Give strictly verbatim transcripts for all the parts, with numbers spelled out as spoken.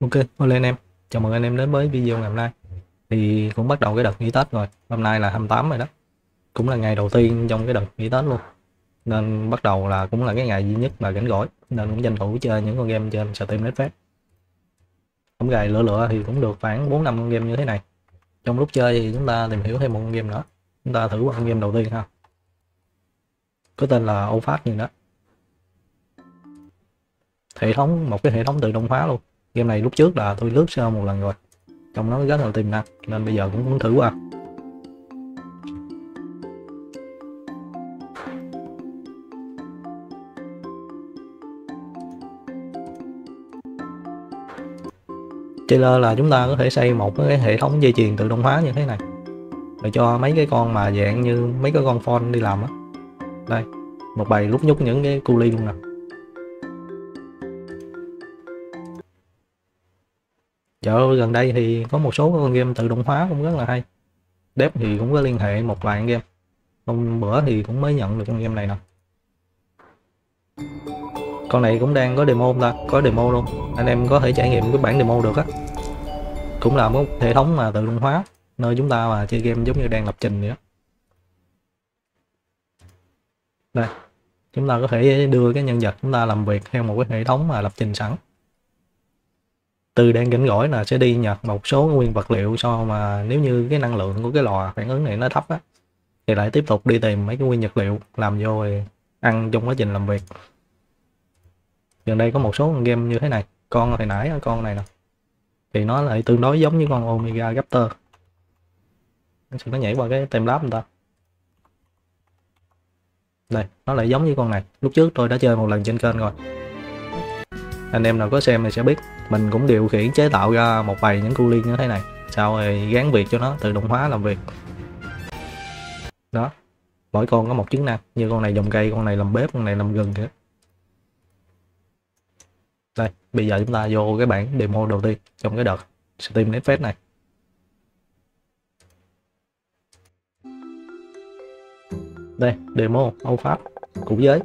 Ok, hello anh em, chào mừng anh em đến với video ngày hôm nay. Thì cũng bắt đầu cái đợt nghỉ Tết rồi, hôm nay là hai mươi tám rồi đó. Cũng là ngày đầu tiên trong cái đợt nghỉ Tết luôn. Nên bắt đầu là cũng là cái ngày duy nhất mà rảnh rỗi, nên cũng tranh thủ chơi những con game trên Steam Next Fest. Tổng gài lựa lựa thì cũng được khoảng bốn năm con game như thế này. Trong lúc chơi thì chúng ta tìm hiểu thêm một con game nữa. Chúng ta thử một con game đầu tiên ha. Có tên là Oddsparks gì đó. Hệ thống, một cái hệ thống tự động hóa luôn. Game này lúc trước là tôi lướt sơ một lần rồi, trong nó rất là tiềm năng nên bây giờ cũng muốn thử qua. Trailer là chúng ta có thể xây một cái hệ thống dây chuyền tự động hóa như thế này để cho mấy cái con mà dạng như mấy cái con phone đi làm á. Đây, một bầy lúc nhúc những cái cu li luôn nè. Chợ gần đây thì có một số con game tự động hóa cũng rất là hay. Dev thì cũng có liên hệ một vài game. Hôm bữa thì cũng mới nhận được con game này nè. Con này cũng đang có demo không ta? Có demo luôn. Anh em có thể trải nghiệm cái bản demo được á. Cũng là một hệ thống mà tự động hóa, nơi chúng ta mà chơi game giống như đang lập trình vậy đó. Đây, chúng ta có thể đưa cái nhân vật chúng ta làm việc theo một cái hệ thống mà lập trình sẵn. Từ đang rảnh rỗi là sẽ đi nhặt một số nguyên vật liệu, so mà nếu như cái năng lượng của cái lò phản ứng này nó thấp á, thì lại tiếp tục đi tìm mấy cái nguyên vật liệu làm vô rồi ăn trong quá trình làm việc. Gần đây có một số game như thế này, con hồi nãy con này nè thì nó lại tương đối giống như con Omega Raptor. Nó nhảy qua cái tem lab người ta. Đây, nó lại giống như con này, lúc trước tôi đã chơi một lần trên kênh rồi. Anh em nào có xem thì sẽ biết, mình cũng điều khiển chế tạo ra một bầy những cu li như thế này, sau rồi gán việc cho nó tự động hóa làm việc đó. Mỗi con có một chức năng, như con này trồng cây, con này làm bếp, con này làm gừng kìa. Đây, bây giờ chúng ta vô cái bản demo đầu tiên trong cái đợt Steam Next Fest này. Đây, demo Oddsparks cũng giới.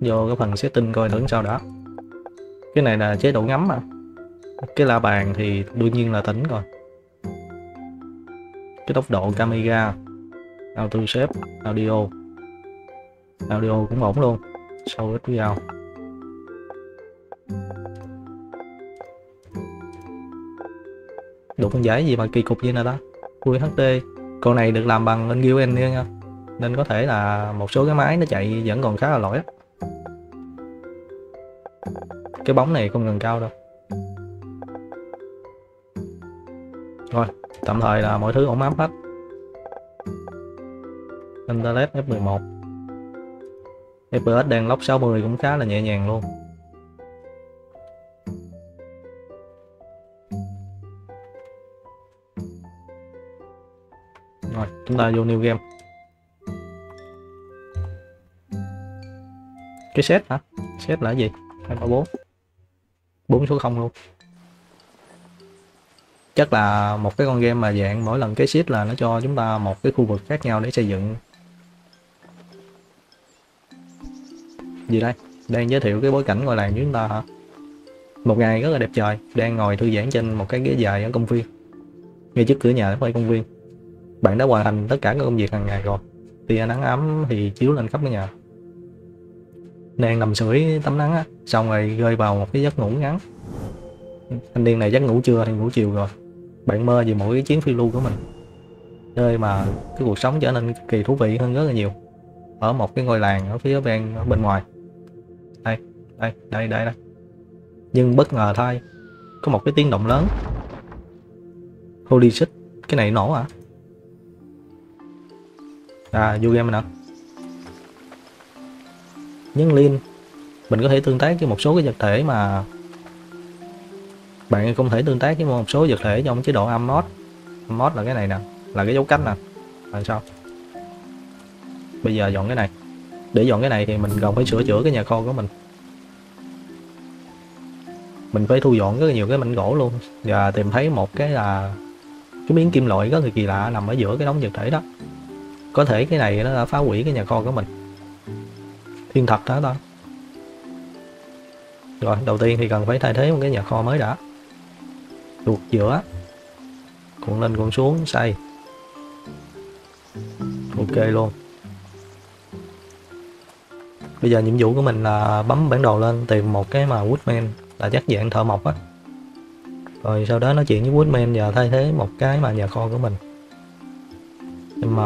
Vô cái phần setting coi thử sao đã. Cái này là chế độ ngắm mà. Cái la bàn thì đương nhiên là tỉnh rồi. Cái tốc độ camera, auto shape, audio. Audio cũng ổn luôn. Sau ít video. Đủ con giải gì mà kỳ cục vậy nè ta. Full hát đê. Con này được làm bằng Unreal Engine nha. Nên có thể là một số cái máy nó chạy vẫn còn khá là lỗi. Cái bóng này không gần cao đâu. Rồi, tạm thời là mọi thứ ổn áp hết. Internet F mười một. ép pê ét đang lock sáu mươi cũng khá là nhẹ nhàng luôn. Rồi, chúng ta vô new game. Cái set hả? Set là cái gì? hai ba bốn. bốn số không luôn. Chắc là một cái con game mà dạng mỗi lần cái sheet là nó cho chúng ta một cái khu vực khác nhau để xây dựng. Gì đây? Đang giới thiệu cái bối cảnh ngôi làng của chúng ta hả? Một ngày rất là đẹp trời, đang ngồi thư giãn trên một cái ghế dài ở công viên. Ngay trước cửa nhà nó phải công viên. Bạn đã hoàn thành tất cả các công việc hàng ngày rồi. Tia nắng ấm thì chiếu lên khắp cái nhà. Nàng nằm sưởi tắm nắng á, xong rồi rơi vào một cái giấc ngủ ngắn. Thanh niên này giấc ngủ trưa thì ngủ chiều rồi. Bạn mơ về mỗi chuyến phiêu lưu của mình, nơi mà cái cuộc sống trở nên cực kỳ thú vị hơn rất là nhiều. Ở một cái ngôi làng ở phía bên ở bên ngoài. Đây, đây, đây, đây, đây. Nhưng bất ngờ thay, có một cái tiếng động lớn. Holy shit, cái này nổ hả? À, vô game nè. Nhấn link, mình có thể tương tác với một số cái vật thể mà bạn không thể tương tác với một số vật thể trong chế độ Amod. Amod là cái này nè, là cái dấu cách nè. Làm sao? Bây giờ dọn cái này. Để dọn cái này thì mình còn phải sửa chữa cái nhà kho của mình. Mình phải thu dọn rất nhiều cái mảnh gỗ luôn và tìm thấy một cái là cái miếng kim loại rất là kỳ lạ nằm ở giữa cái đống vật thể đó. Có thể cái này nó đã phá hủy cái nhà kho của mình. Thiên thật đó ta. Rồi, đầu tiên thì cần phải thay thế một cái nhà kho mới đã. chuột giữa, cuộn lên cuộn xuống xoay. Ok luôn. Bây giờ nhiệm vụ của mình là bấm bản đồ lên tìm một cái mà Woodman là chắc dạng thợ mộc á, rồi sau đó nói chuyện với Woodman và thay thế một cái mà nhà kho của mình. M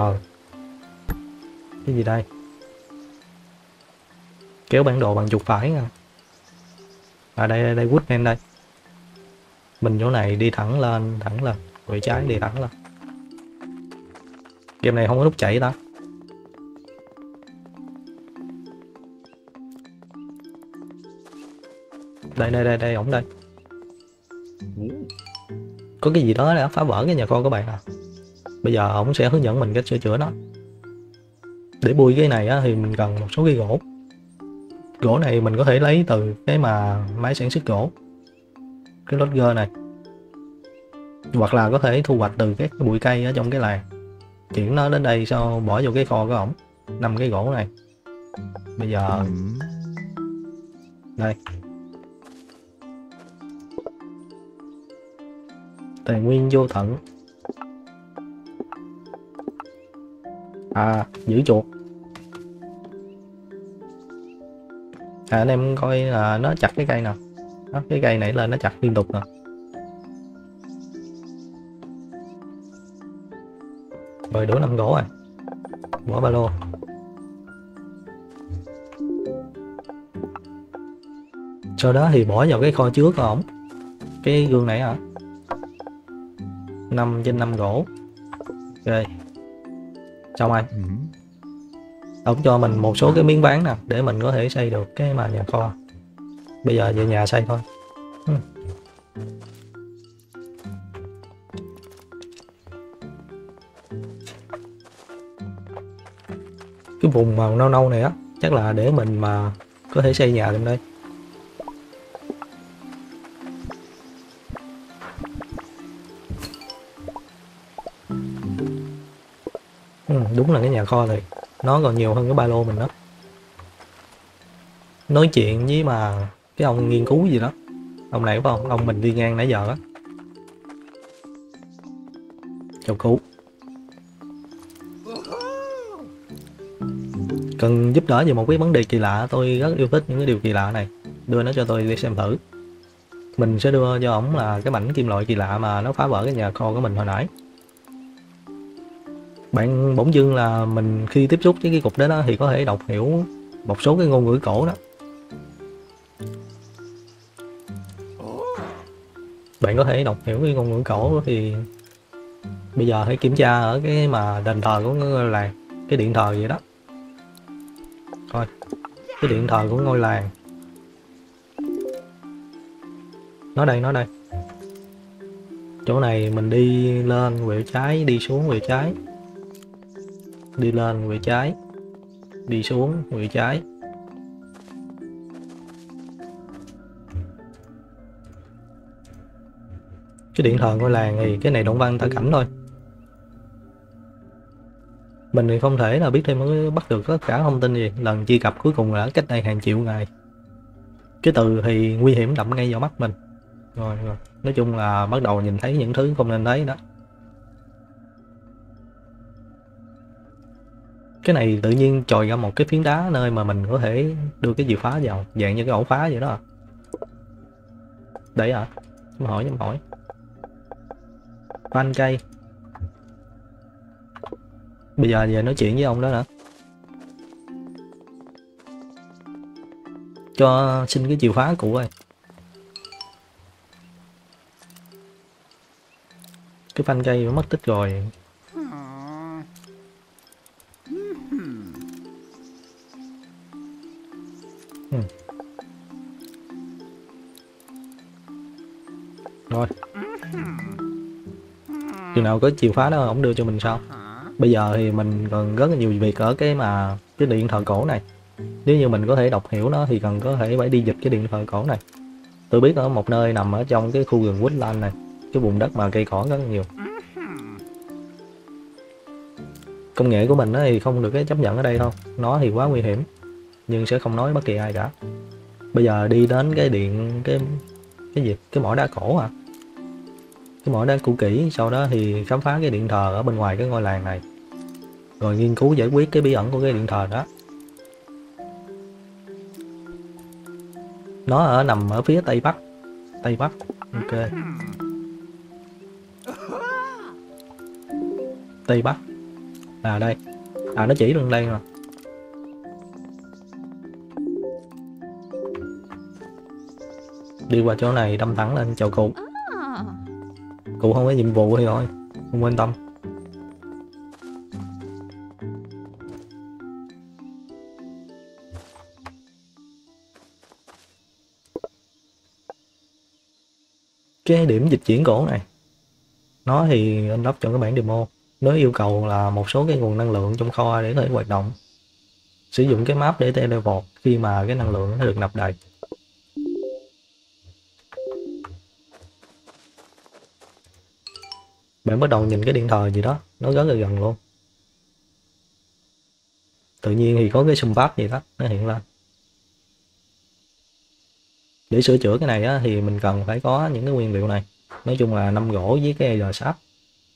cái gì đây, kéo bản đồ bằng chuột phải nha. À đây đây đây, Woodman đây. Mình chỗ này đi thẳng lên, thẳng lên, quẹo trái đi thẳng lên. Game này không có nút chạy ta. Đây đây đây đây, ổng đây. Có cái gì đó đã phá vỡ cái nhà kho các bạn à. Bây giờ ổng sẽ hướng dẫn mình cách sửa chữa nó. Để bui cái này á, thì mình cần một số cái gỗ. Gỗ này mình có thể lấy từ cái mà máy sản xuất gỗ, cái logger này, hoặc là có thể thu hoạch từ các cái bụi cây ở trong cái làng, chuyển nó đến đây sau bỏ vô cái kho của ổng, năm cái gỗ này. Bây giờ đây tài nguyên vô tận, à giữ chuột. À, anh em coi là nó chặt cái cây nào. Đó, cái cây này lên nó chặt liên tục nè. Rồi đủ năm gỗ rồi. Bỏ ba lô. Sau đó thì bỏ vào cái kho trước của ổng. Cái gương này hả? năm trên năm gỗ. Ok. Xong rồi. Ổng cho mình một số cái miếng ván nè để mình có thể xây được cái mà nhà kho. Bây giờ về nhà xây thôi. Ừ. Cái vùng màu nâu nâu này á chắc là để mình mà có thể xây nhà lên đây. Ừ, đúng là cái nhà kho này nó còn nhiều hơn cái ba lô mình đó. Nói chuyện với mà cái ông nghiên cứu gì đó, ông này phải không, ông mình đi ngang nãy giờ đó. Chào cũ, cần giúp đỡ về một cái vấn đề kỳ lạ, tôi rất yêu thích những cái điều kỳ lạ này, đưa nó cho tôi đi xem thử. Mình sẽ đưa cho ổng là cái mảnh kim loại kỳ lạ mà nó phá vỡ cái nhà kho của mình hồi nãy. Bạn bỗng dưng là mình khi tiếp xúc với cái cục đó, đó thì có thể đọc hiểu một số cái ngôn ngữ cổ đó. Bạn có thể đọc hiểu cái ngôn ngữ cổ thì bây giờ hãy kiểm tra ở cái mà đền thờ của ngôi làng, cái điện thờ vậy đó. Thôi, cái điện thờ của ngôi làng. Nó đây, nó đây. Chỗ này mình đi lên quẹo trái, đi xuống quẹo trái. Đi lên quẹo trái, đi xuống quẹo trái. Cái điện thờ ngôi làng thì cái này động văn thả cảnh thôi. Mình thì không thể là biết thêm mới bắt được tất cả thông tin gì. Lần truy cập cuối cùng là cách đây hàng triệu ngày. Cái từ thì nguy hiểm đậm ngay vào mắt mình. Rồi, rồi. Nói chung là bắt đầu nhìn thấy những thứ không nên thấy đó. Cái này tự nhiên trồi ra một cái phiến đá nơi mà mình có thể đưa cái gì phá vào, dạng như cái ổ phá vậy đó à. Đấy à, chấm hỏi chấm hỏi. Ban cây. Bây giờ về nói chuyện với ông đó nữa. Cho xin cái chìa khóa cũ ơi. Cái phanh cây nó mất tích rồi. Ừ. Rồi. Chừng nào có chìa khóa đó ổng đưa cho mình sao? Bây giờ thì mình còn rất là nhiều việc ở cái mà cái điện thờ cổ này. Nếu như mình có thể đọc hiểu nó thì cần có thể phải đi dịch cái điện thờ cổ này. Tôi biết ở một nơi nằm ở trong cái khu rừng Woodland này, cái vùng đất mà cây cỏ rất là nhiều. Công nghệ của mình nó thì không được cái chấp nhận ở đây thôi, nó thì quá nguy hiểm, nhưng sẽ không nói bất kỳ ai cả. Bây giờ đi đến cái điện cái cái gì cái mỏ đá cổ à. cái mỏ đá cũ kỹ, sau đó thì khám phá cái điện thờ ở bên ngoài cái ngôi làng này, rồi nghiên cứu giải quyết cái bí ẩn của cái điện thờ đó. Nó ở nằm ở phía tây bắc, tây bắc. Ok, tây bắc à, đây à, nó chỉ đường đây mà. Đi qua chỗ này đâm thẳng lên chầu cụ. Cụ không có nhiệm vụ thì thôi, không quan tâm. Cái điểm dịch chuyển cổ này, nó thì anh lắp cho các bản demo. Nó yêu cầu là một số cái nguồn năng lượng trong kho để có thể hoạt động. Sử dụng cái map để teleport khi mà cái năng lượng nó được nạp đầy. Bạn bắt đầu nhìn cái điện thờ gì đó, nó rất là gần luôn. Tự nhiên thì có cái xung phát gì đó nó hiện lên. Để sửa chữa cái này á, thì mình cần phải có những cái nguyên liệu này. Nói chung là năm gỗ với cái Eder Sharp.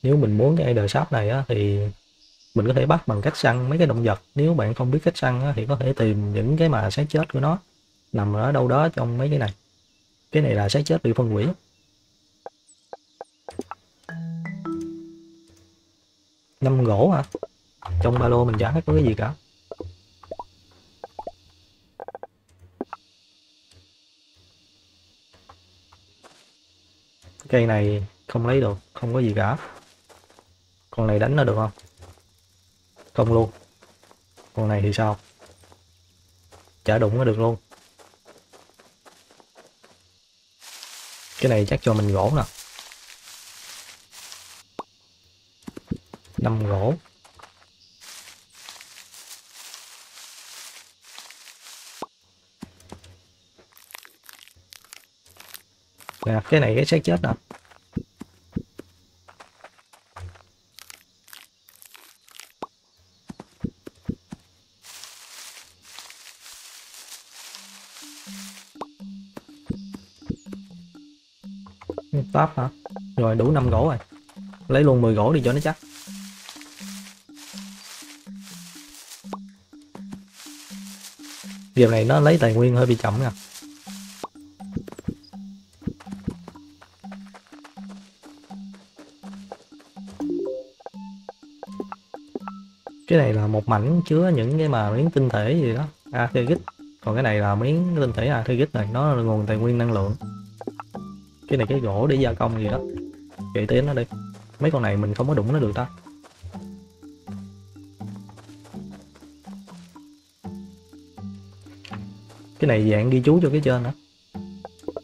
Nếu mình muốn cái Eder Sharp này á, thì mình có thể bắt bằng cách săn mấy cái động vật. Nếu bạn không biết cách săn á, thì có thể tìm những cái mà xác chết của nó nằm ở đâu đó trong mấy cái này. Cái này là xác chết bị phân hủy. Năm gỗ hả? Trong ba lô mình chẳng có cái gì cả. Cây này không lấy được, không có gì cả. Con này đánh nó được không? Không luôn. Con này thì sao? Chả đụng nó được luôn. Cái này chắc cho mình gỗ nè. Năm gỗ. À, cái này cái xác chết nè. Táp hả? Rồi đủ năm gỗ rồi. Lấy luôn mười gỗ đi cho nó chắc. Điều này nó lấy tài nguyên hơi bị chậm nha. Cái này là một mảnh chứa những cái mà miếng tinh thể gì đó, Arteryx. Còn cái này là miếng tinh thể Arteryx này, nó là nguồn tài nguyên năng lượng. Cái này cái gỗ để gia công gì đó. Chạy tới nó đi. Mấy con này mình không có đụng nó được ta. Cái này dạng ghi chú cho cái trên nữa.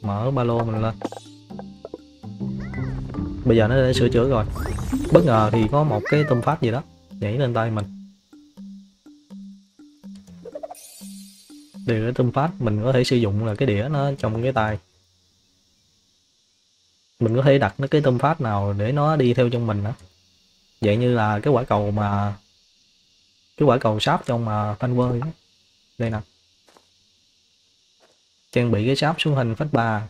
Mở ba lô mình lên. Bây giờ nó đã sửa chữa rồi. Bất ngờ thì có một cái tôm phát gì đó nhảy lên tay mình. Để cái tôm phát mình có thể sử dụng là cái đĩa nó trong cái tay. Mình có thể đặt nó cái tôm phát nào để nó đi theo trong mình nữa. Vậy như là cái quả cầu mà cái quả cầu sáp trong mà Piper đây nè. Trang bị cái sáp xuống hình phách ba,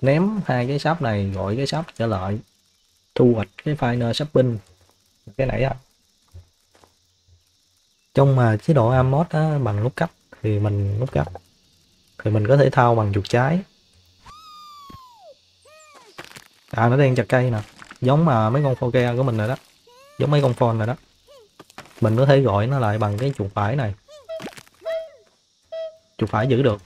ném hai cái sáp này gọi cái sáp trở lại, thu hoạch cái final shopping cái nãy á. Trong mà chế độ amod á, bằng nút cấp thì mình nút cấp thì mình có thể thao bằng chuột trái. À, nó đang chặt cây nè, giống mà mấy con Foke của mình rồi đó, giống mấy con phone rồi đó. Mình có thể gọi nó lại bằng cái chuột phải này, chuột phải giữ được.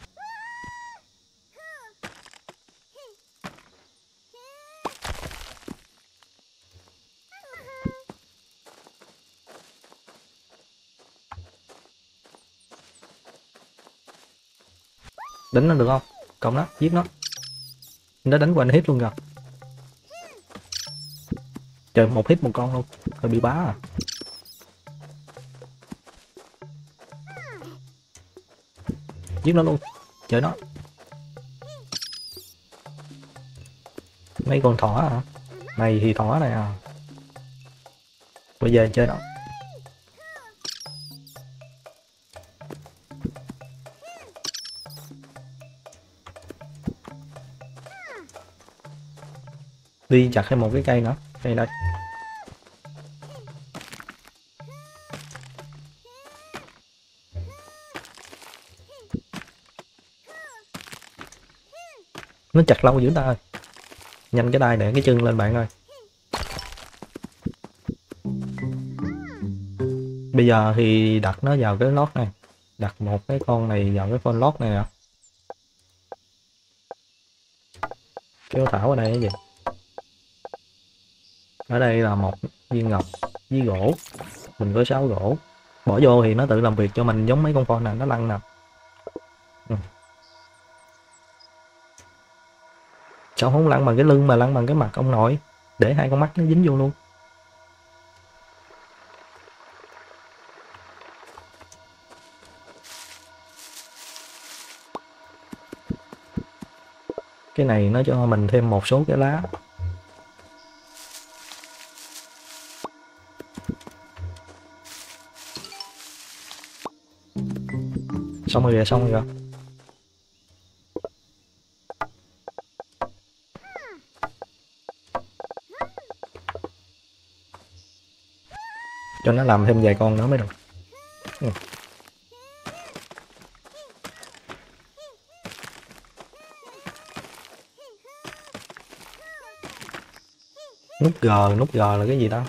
Đánh nó được không? Cộng nó, giết nó. Nó đánh qua anh hit luôn rồi. Trời, một hit một con luôn. Hơi bị bá à. Giết nó luôn. Trời nó. Mấy con thỏ hả? À? Này thì thỏ này à. Bây giờ chơi nó. đi chặt thêm một cái cây nữa. Cây đây. Nó chặt lâu dữ ta ơi. Nhanh cái đai để cái chân lên bạn ơi. Bây giờ thì đặt nó vào cái lót này. Đặt một cái con này vào cái con lót này nè. Kéo thảo ở đây cái gì? Ở đây là một viên ngọc với gỗ. Mình có sáu gỗ. Bỏ vô thì nó tự làm việc cho mình, giống mấy con con này nó lăn nè. Ừ. Sao không lăn bằng cái lưng mà lăn bằng cái mặt ông nội. Để hai con mắt nó dính vô luôn. Cái này nó cho mình thêm một số cái lá. Xong rồi kìa, xong rồi kìa. Cho nó làm thêm vài con nữa mới được. Ừ. Nút G, nút G là cái gì đó?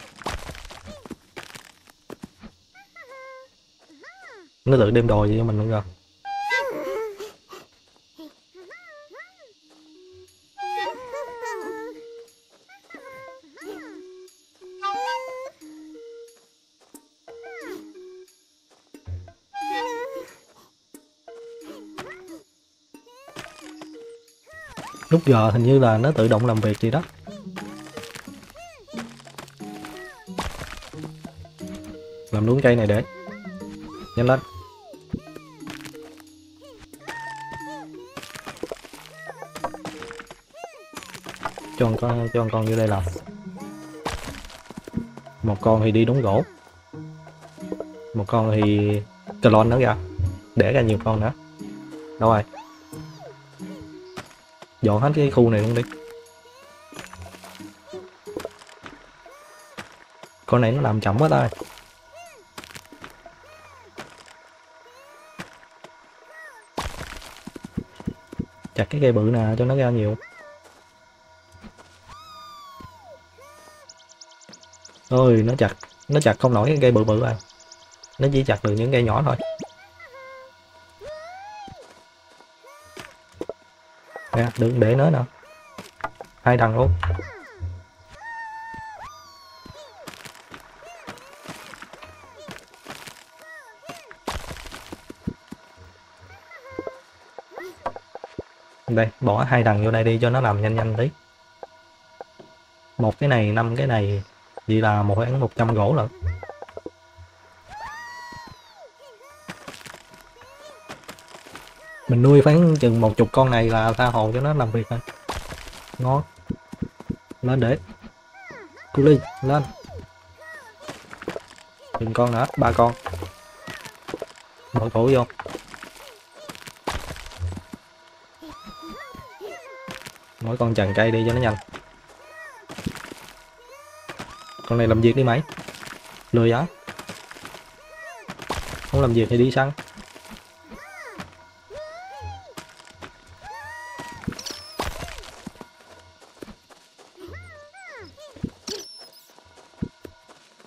Nó tự đem đồ gì cho mình luôn rồi. Nút G hình như là nó tự động làm việc gì đó. Làm đúng cây này để. Nhanh lên. Cho con con cho con vô đây làm. Một con thì đi đống gỗ. Một con thì clone nó ra. Để ra nhiều con nữa. Đâu rồi? Dọn hết cái khu này luôn đi. Con này nó làm chậm quá ta. Chặt cái cây bự nè cho nó ra nhiều. Ôi nó chặt, nó chặt không nổi cái cây bự bự à. Nó chỉ chặt được những cây nhỏ thôi. Nè, đừng để nó nè. Hai thằng luôn. Đây, bỏ hai thằng vô đây đi cho nó làm nhanh nhanh tí. Một cái này, năm cái này. Vậy là một khoảng một trăm gỗ lận. Mình nuôi khoảng chừng một chục con này là tha hồ cho nó làm việc thôi. Ngon. Lên để. Cú ly, lên. Từng con nữa, ba con. Bỏ gỗ vô. Mỗi con chằng cây đi cho nó nhanh. Con này làm việc đi mày. Lười á. Không làm việc thì đi săn.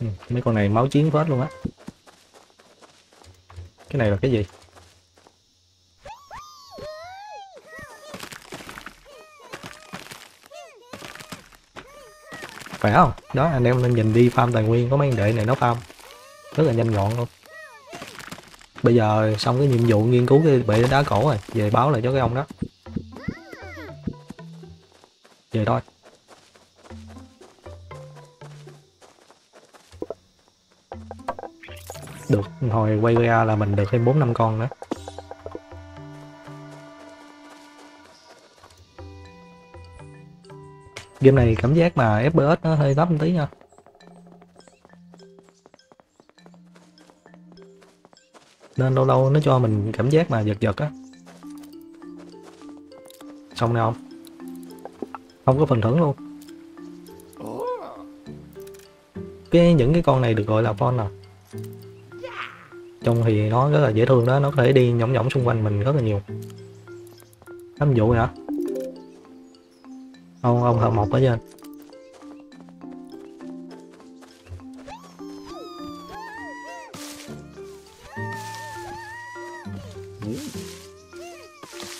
Ừ, mấy con này máu chiến phết luôn á. Cái này là cái gì? Phải không? Đó, anh em nên nhìn đi farm tài nguyên, có mấy đệ này nó farm rất là nhanh gọn luôn. Bây giờ xong cái nhiệm vụ nghiên cứu cái bệ đá cổ rồi, về báo lại cho cái ông đó. Về thôi. Được, hồi quay ra là mình được thêm bốn năm con nữa. Game này cảm giác mà ép pê ét nó hơi thấp một tí nha. Nên lâu lâu nó cho mình cảm giác mà giật giật á. Xong nè không? Không có phần thưởng luôn. cái những cái con này được gọi là fawn à. Trông thì nó rất là dễ thương đó, nó có thể đi nhõng nhõng xung quanh mình rất là nhiều. Cắm vụ hả? Ông ông hợp một ở trên.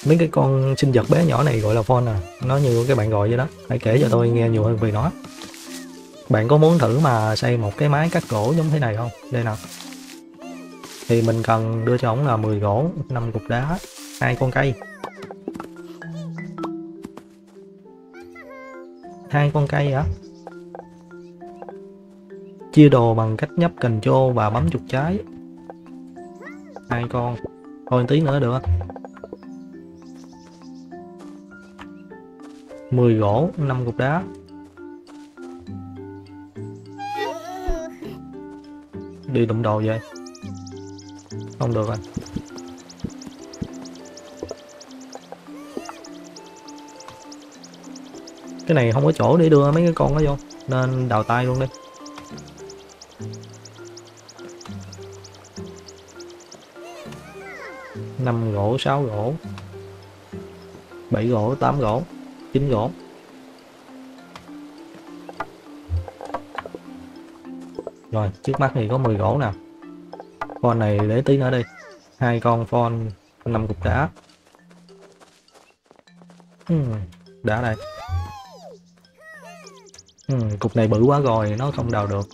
Mấy cái con sinh vật bé nhỏ này gọi là fawn à, nó như các bạn gọi vậy đó. Hãy kể cho tôi nghe nhiều hơn về nó. Bạn có muốn thử mà xây một cái máy cắt gỗ giống thế này không? Đây nào. Thì mình cần đưa cho ổng là mười gỗ, năm cục đá, hai con cây. Hai con cây hả? Chia đồ bằng cách nhấp Ctrl và bấm chuột trái. Hai con. Thôi tí nữa được. mười gỗ, năm cục đá. Đi đụng đồ vậy. Không được rồi. Cái này không có chỗ để đưa mấy cái con đó vô, nên đào tay luôn đi. Năm gỗ, sáu gỗ, bảy gỗ, tám gỗ, chín gỗ. Rồi, trước mắt thì có mười gỗ nè. Con này để tí nữa đi. Hai con phone, năm cục đá. Ừ, đá đây. Ừ, cục này bự quá rồi, nó không đào được.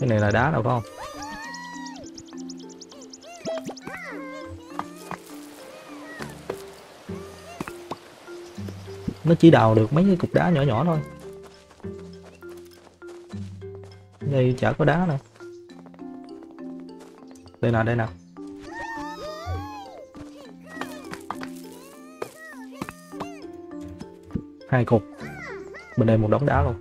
Cái này là đá đâu phải không? Nó chỉ đào được mấy cái cục đá nhỏ nhỏ thôi. Đây chả có đá nè. Đây nào, đây nào. Hai cục. Bên đây một đống đá luôn.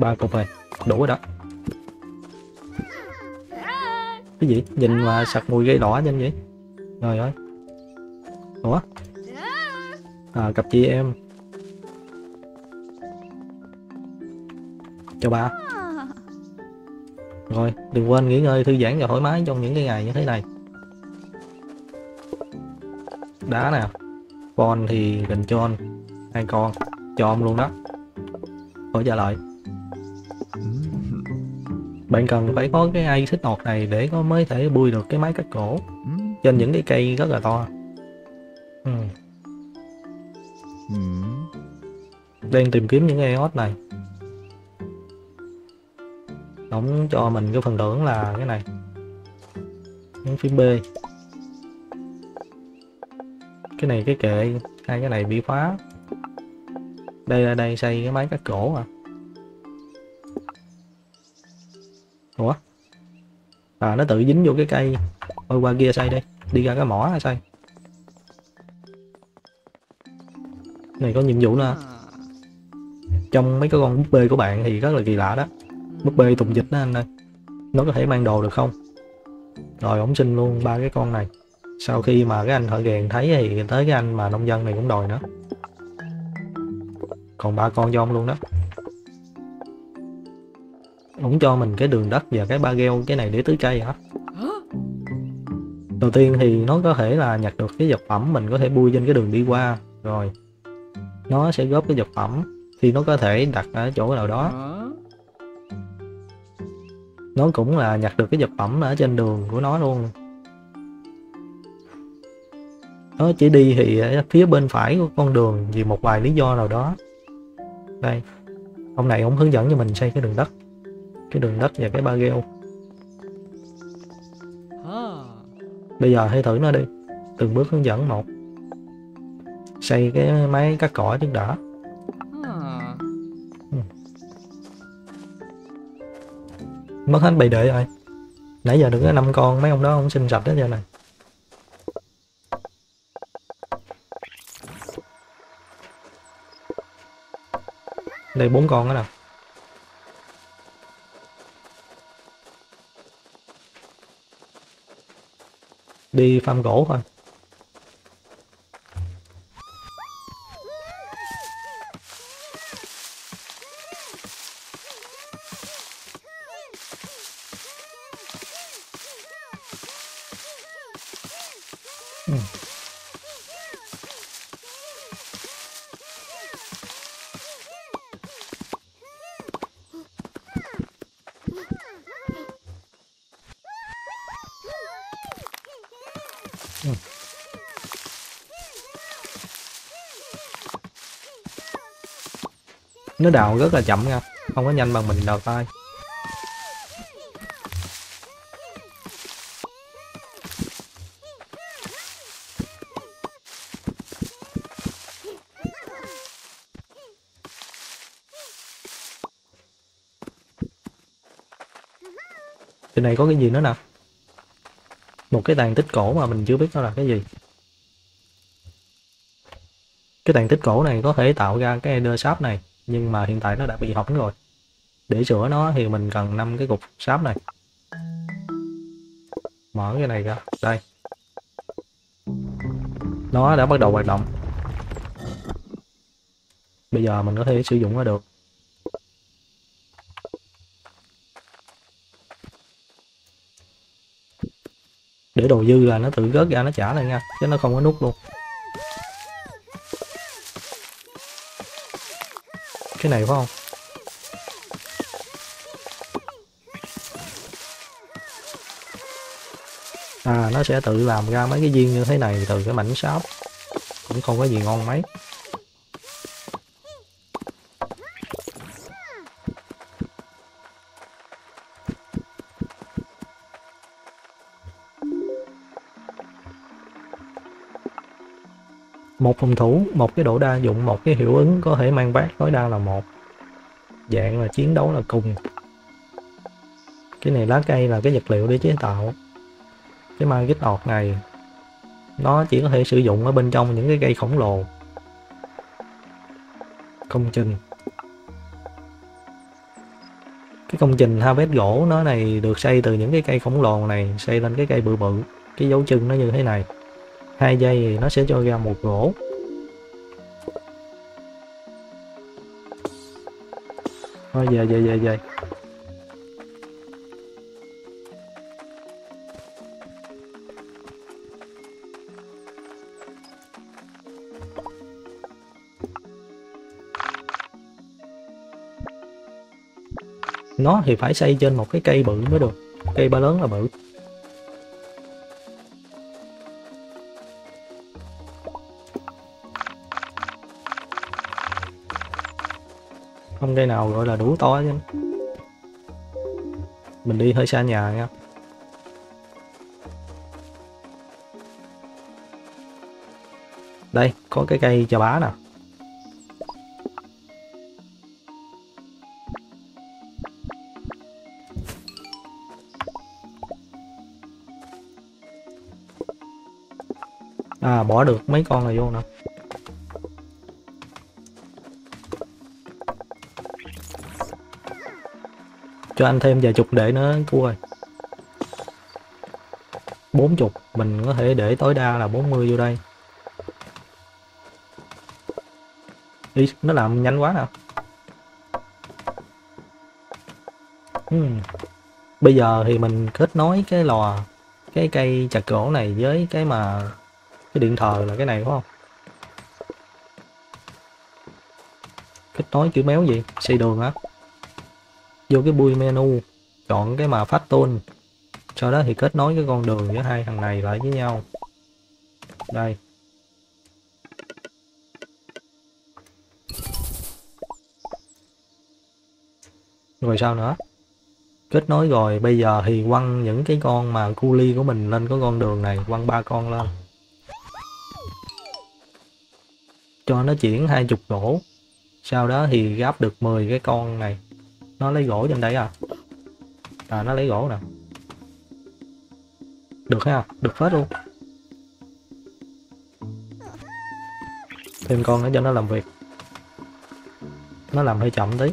Ba cục rồi, đủ rồi đó. Cái gì? Nhìn mà sặc mùi gây đỏ nhanh vậy. Rồi ơi. Ủa? À, cặp chị em. Chào bà. Rồi, đừng quên nghỉ ngơi, thư giãn và thoải mái trong những cái ngày như thế này. Đá nè. Con thì gần cho anh. Hai con. Cho ông luôn đó. Hỏi trả lời. Bạn cần phải có cái ai xích nọt này để có mới thể bui được cái máy cắt gỗ trên những cái cây rất là to. Ừ. Đang tìm kiếm những cái Eos này. Đóng cho mình cái phần thưởng là cái này. Nhấn phím B. Cái này cái kệ, hai cái này bị phá. Đây là đây xây cái máy cắt gỗ à. Ủa? À nó tự dính vô cái cây. Ôi qua kia xây đi. Đi ra cái mỏ là xây. Này có nhiệm vụ nữa. Trong mấy cái con búp bê của bạn thì rất là kỳ lạ đó. Búp bê tùng dịch đó anh ơi. Nó có thể mang đồ được không? Rồi ổng xin luôn ba cái con này. Sau khi mà cái anh thợ rèn thấy thì tới cái anh mà nông dân này cũng đòi nữa. Còn ba con cho ông luôn đó. Ổng cho mình cái đường đất và cái ba gheo. Cái này để tưới cây hả? Đầu tiên thì nó có thể là nhặt được cái vật phẩm mình có thể bui trên cái đường đi qua. Rồi nó sẽ góp cái vật phẩm thì nó có thể đặt ở chỗ nào đó. Nó cũng là nhặt được cái vật phẩm ở trên đường của nó luôn. Nó chỉ đi thì ở phía bên phải của con đường vì một vài lý do nào đó. Đây, ông này ông hướng dẫn cho mình xây cái đường đất. Cái đường đất và cái ba gheo. Bây giờ hãy thử nó đi. Từng bước hướng dẫn một. Xây cái máy cắt cỏ trước đã. Mất hết bầy đệ rồi. Nãy giờ được có năm con, mấy ông đó không xin sạch hết giờ này. Đây bốn con đó nè. đi farm gỗ thôi. Nó đào rất là chậm nha, không có nhanh bằng mình đào tay. Trên này có cái gì nữa nè, một cái tàn tích cổ mà mình chưa biết nó là cái gì. Cái tàn tích cổ này có thể tạo ra cái Ender Shop này, nhưng mà hiện tại nó đã bị hỏng rồi. Để sửa nó thì mình cần năm cái cục sáp này. Mở cái này ra, đây. Nó đã bắt đầu hoạt động. Bây giờ mình có thể sử dụng nó được. Để đồ dư là nó tự rớt ra nó trả lại nha, chứ nó không có nút luôn. Cái này phải không? À, nó sẽ tự làm ra mấy cái viên như thế này từ cái mảnh sáp. Cũng không có gì ngon mấy. Một phòng thủ, một cái độ đa dụng, một cái hiệu ứng có thể mang vác tối đa là một. Dạng là chiến đấu là cùng. Cái này lá cây là cái vật liệu để chế tạo. Cái magic orb này nó chỉ có thể sử dụng ở bên trong những cái cây khổng lồ. Công trình. Cái công trình harvest gỗ nó này được xây từ những cái cây khổng lồ này, xây lên cái cây bự bự. Cái dấu chân nó như thế này. Hai giây thì nó sẽ cho ra một gỗ. Thôi về về về về. Nó thì phải xây trên một cái cây bự mới được. Cây ba lớn là bự. Không cây nào gọi là đủ to chứ. Mình đi hơi xa nhà nha. Đây, có cái cây chà bá nè. À, bỏ được mấy con này vô nè. Cho anh thêm vài chục để nó cua rồi. Bốn chục mình có thể để tối đa là bốn mươi vô đây. Ý, nó làm nhanh quá nè. uhm. Bây giờ thì mình kết nối cái lò, cái cây chặt gỗ này với cái mà cái điện thờ là cái này phải không? Kết nối kiểu méo gì? Xây đường á. Vô cái bui menu, chọn cái mà phát tool. Sau đó thì kết nối cái con đường giữa hai thằng này lại với nhau. Đây. Rồi sao nữa? Kết nối rồi, bây giờ thì quăng những cái con mà cu ly của mình lên cái con đường này, quăng ba con lên. Cho nó chuyển hai chục gỗ. Sau đó thì gáp được mười cái con này. Nó lấy gỗ trên đây à? À, nó lấy gỗ nè. Được ha, được phết luôn. Thêm con nữa cho nó làm việc. Nó làm hơi chậm tí.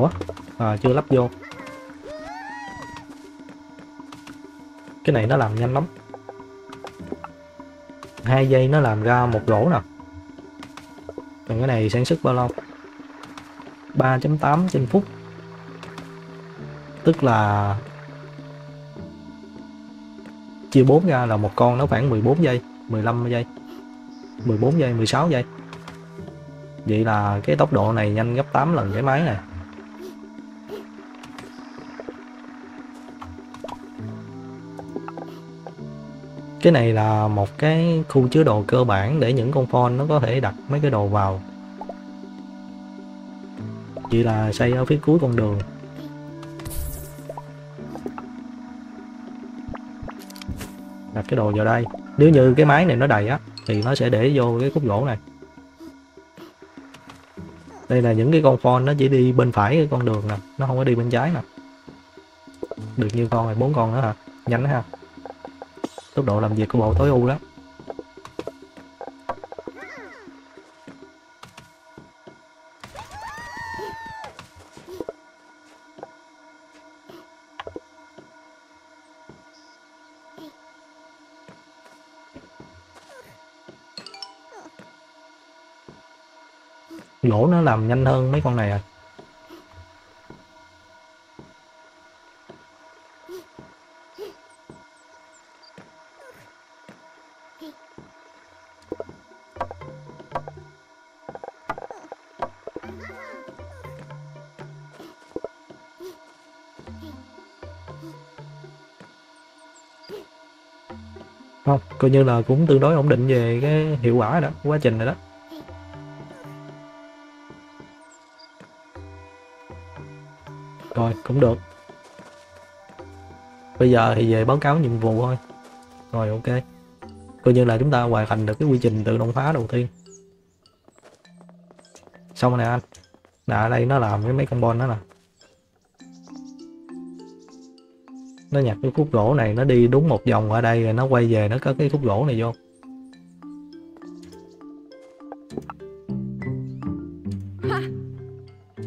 Ủa? À, chưa lắp vô. Cái này nó làm nhanh lắm. Hai giây nó làm ra một gỗ nè. Còn cái này sản xuất bao lâu? ba phẩy tám trên phút. Tức là chia bốn ra là một con nó khoảng mười bốn giây, mười lăm giây, mười bốn giây, mười sáu giây. Vậy là cái tốc độ này nhanh gấp tám lần cái máy này. Cái này là một cái khu chứa đồ cơ bản để những con phone nó có thể đặt mấy cái đồ vào. Vậy là xây ở phía cuối con đường. Đặt cái đồ vào đây. Nếu như cái máy này nó đầy á thì nó sẽ để vô cái khúc gỗ này. Đây là những cái con phone nó chỉ đi bên phải cái con đường nè, nó không có đi bên trái nè. Được nhiêu con này, bốn con nữa hả? Nhanh ha. Tốc độ làm việc của bộ tối ưu lắm. Lỗ nó làm nhanh hơn mấy con này à. Không, coi như là cũng tương đối ổn định về cái hiệu quả đó, quá trình rồi đó. Rồi, cũng được. Bây giờ thì về báo cáo nhiệm vụ thôi. Rồi, ok. Coi như là chúng ta hoàn thành được cái quy trình tự động hóa đầu tiên. Xong rồi nè anh. Nè, ở đây nó làm cái mấy con bon đó nè. Nó nhặt cái khúc gỗ này, nó đi đúng một vòng ở đây rồi nó quay về, nó có cái khúc gỗ này vô.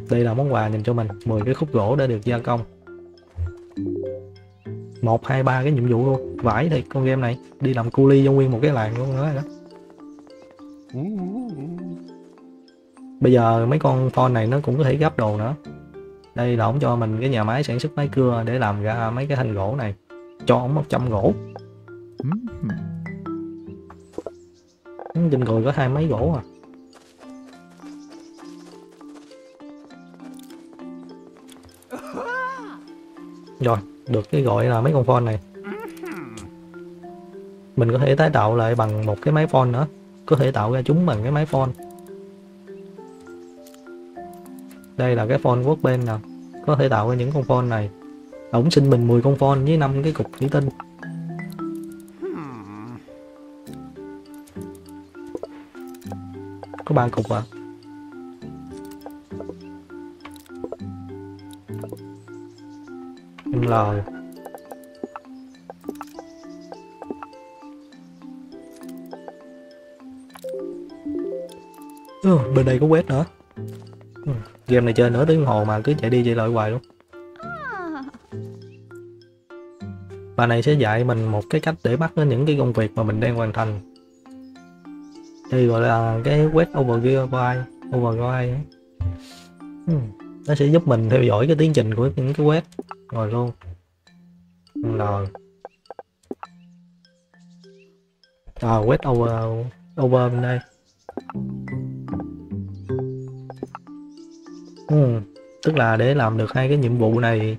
Đây là món quà dành cho mình, mười cái khúc gỗ đã được gia công. Một, hai, ba cái nhiệm vụ luôn. Vãi thiệt, con game này đi làm cu li vô nguyên một cái làng luôn nữa đó. Bây giờ mấy con phone này nó cũng có thể gấp đồ nữa. Đây là ổng cho mình cái nhà máy sản xuất máy cưa để làm ra mấy cái thanh gỗ này. Cho ổng một trăm gỗ. Trên người có hai mấy gỗ à. Rồi, được cái gọi là mấy con phone này. Mình có thể tái tạo lại bằng một cái máy phone nữa. Có thể tạo ra chúng bằng cái máy phone. Đây là cái phone workbench nè. Có thể tạo ra những con phone này. Ổng xin mình mười con phone với năm cái cục thủy tinh. Có ba cục à. L. Ừ, bên đây có quét nữa. Ừ, game này chơi nửa tiếng hồ mà cứ chạy đi chạy lại hoài luôn. Bà này sẽ dạy mình một cái cách để bắt đến những cái công việc mà mình đang hoàn thành. Đây gọi là cái quét overview, overview. Ừ, nó sẽ giúp mình theo dõi cái tiến trình của những cái quét. Rồi luôn. Rồi. À, quét over over bên đây. Ừ, tức là để làm được hai cái nhiệm vụ này,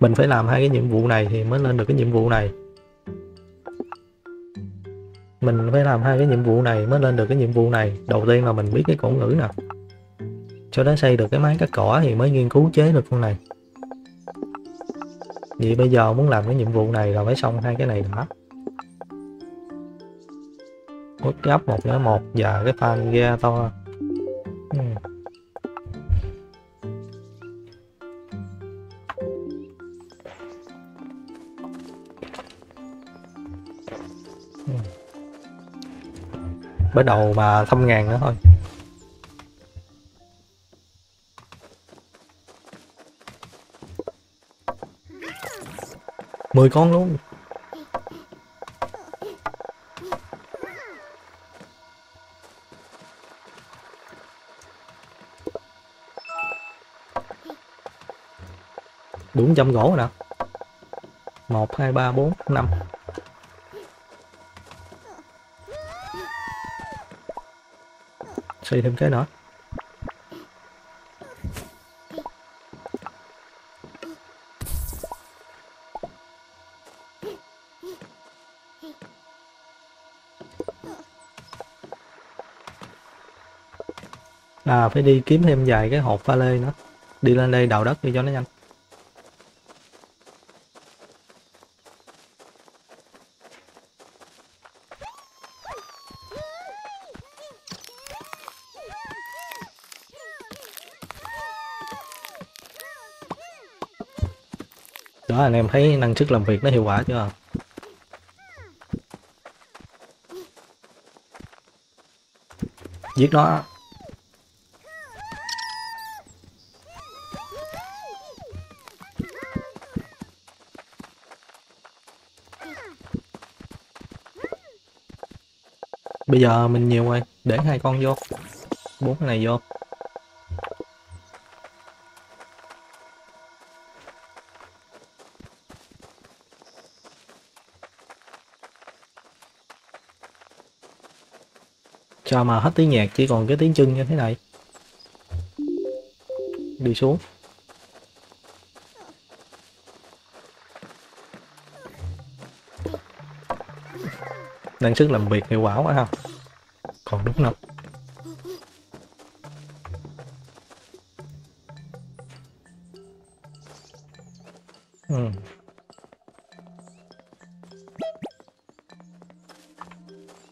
mình phải làm hai cái nhiệm vụ này thì mới lên được cái nhiệm vụ này. Mình phải làm hai cái nhiệm vụ này mới lên được cái nhiệm vụ này. Đầu tiên là mình biết cái ngôn ngữ nè. Cho đến xây được cái máy cắt cỏ thì mới nghiên cứu chế được con này. Vậy bây giờ muốn làm cái nhiệm vụ này là phải xong hai cái này đã. Quất gấp một nữa một và cái fan ghe to. Ừ. Ừ. Bắt đầu mà thăm ngàn nữa thôi. mười con luôn. Đủ một trăm gỗ rồi nè. Một, hai, ba, bốn, năm. Xây thêm cái nữa. À, phải đi kiếm thêm vài cái hộp pha lê nữa. Đi lên đây đào đất đi cho nó nhanh. Đó, anh em thấy năng suất làm việc nó hiệu quả chưa? Giết nó. Bây giờ mình nhiều rồi, để hai con vô, bốn cái này vô. Sao mà hết tiếng nhạc, chỉ còn cái tiếng chân như thế này. Đi xuống. Năng suất làm việc hiệu quả quá ha. Còn đúng không? Ừ.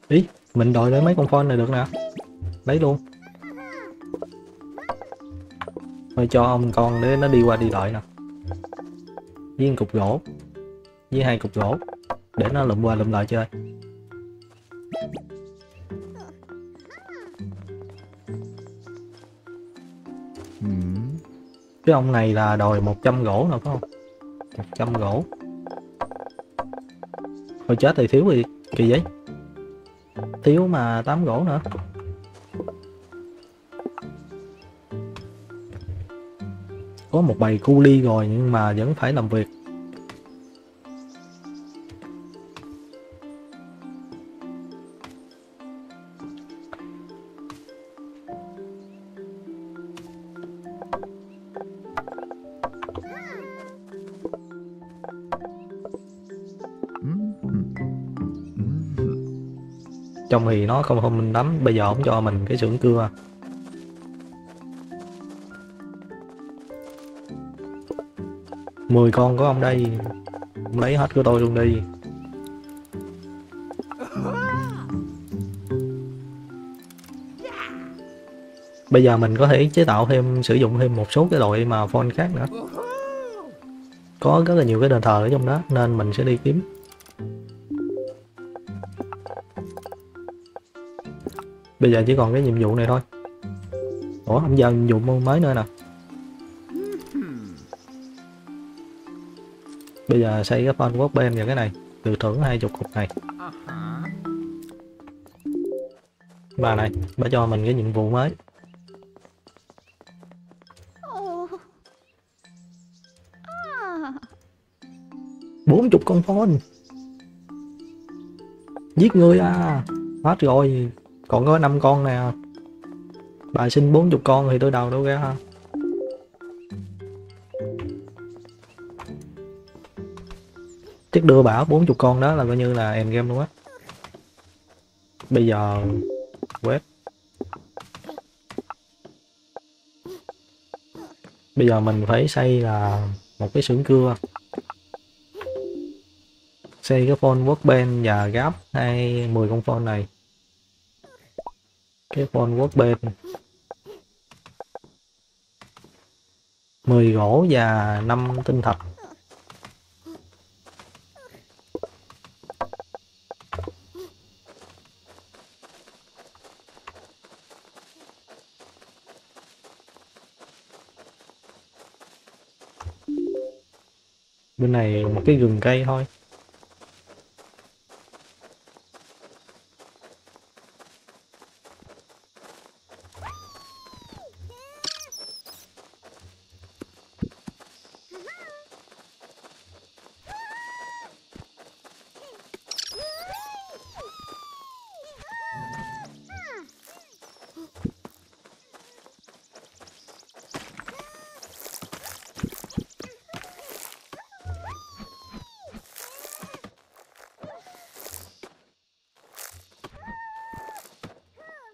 Ý, mình đòi lấy mấy con phone này được nè. Lấy luôn. Thôi cho ông con để nó đi qua đi lại nè. Với một cục gỗ. Với hai cục gỗ. Để nó lụm qua lụm lại chơi. Cái ông này là đòi một trăm gỗ nè phải không? một trăm gỗ. Thôi chết thì thiếu gì kỳ vậy? Thiếu mà tám gỗ nữa. Có một bầy cu ly rồi nhưng mà vẫn phải làm việc. Trong thì nó không thông minh lắm. Bây giờ ông cho mình cái xưởng cưa. Mười con của ông đây. Ông lấy hết của tôi luôn đi. Bây giờ mình có thể chế tạo thêm, sử dụng thêm một số cái loại mà phone khác nữa. Có rất là nhiều cái đền thờ ở trong đó nên mình sẽ đi kiếm. Bây giờ chỉ còn cái nhiệm vụ này thôi. Ủa, không giao nhiệm vụ mới nữa nè. Bây giờ xây cái fan workbench vào cái này. Từ thưởng hai chục cục này. Bà này, bà cho mình cái nhiệm vụ mới. Bốn chục con phone. Giết người à. Hết rồi. Còn có năm con nè. Bà xin bốn mươi con thì tôi đầu đâu ra ha. Chắc đưa bà bốn mươi con đó là coi như là end game luôn á. Bây giờ web. Bây giờ mình phải xây là một cái xưởng cưa. Xây cái phone workbench và gáp hai mười con phone này. Cái phone workbench mười gỗ và năm tinh thạch. Bên này một cái rừng cây thôi.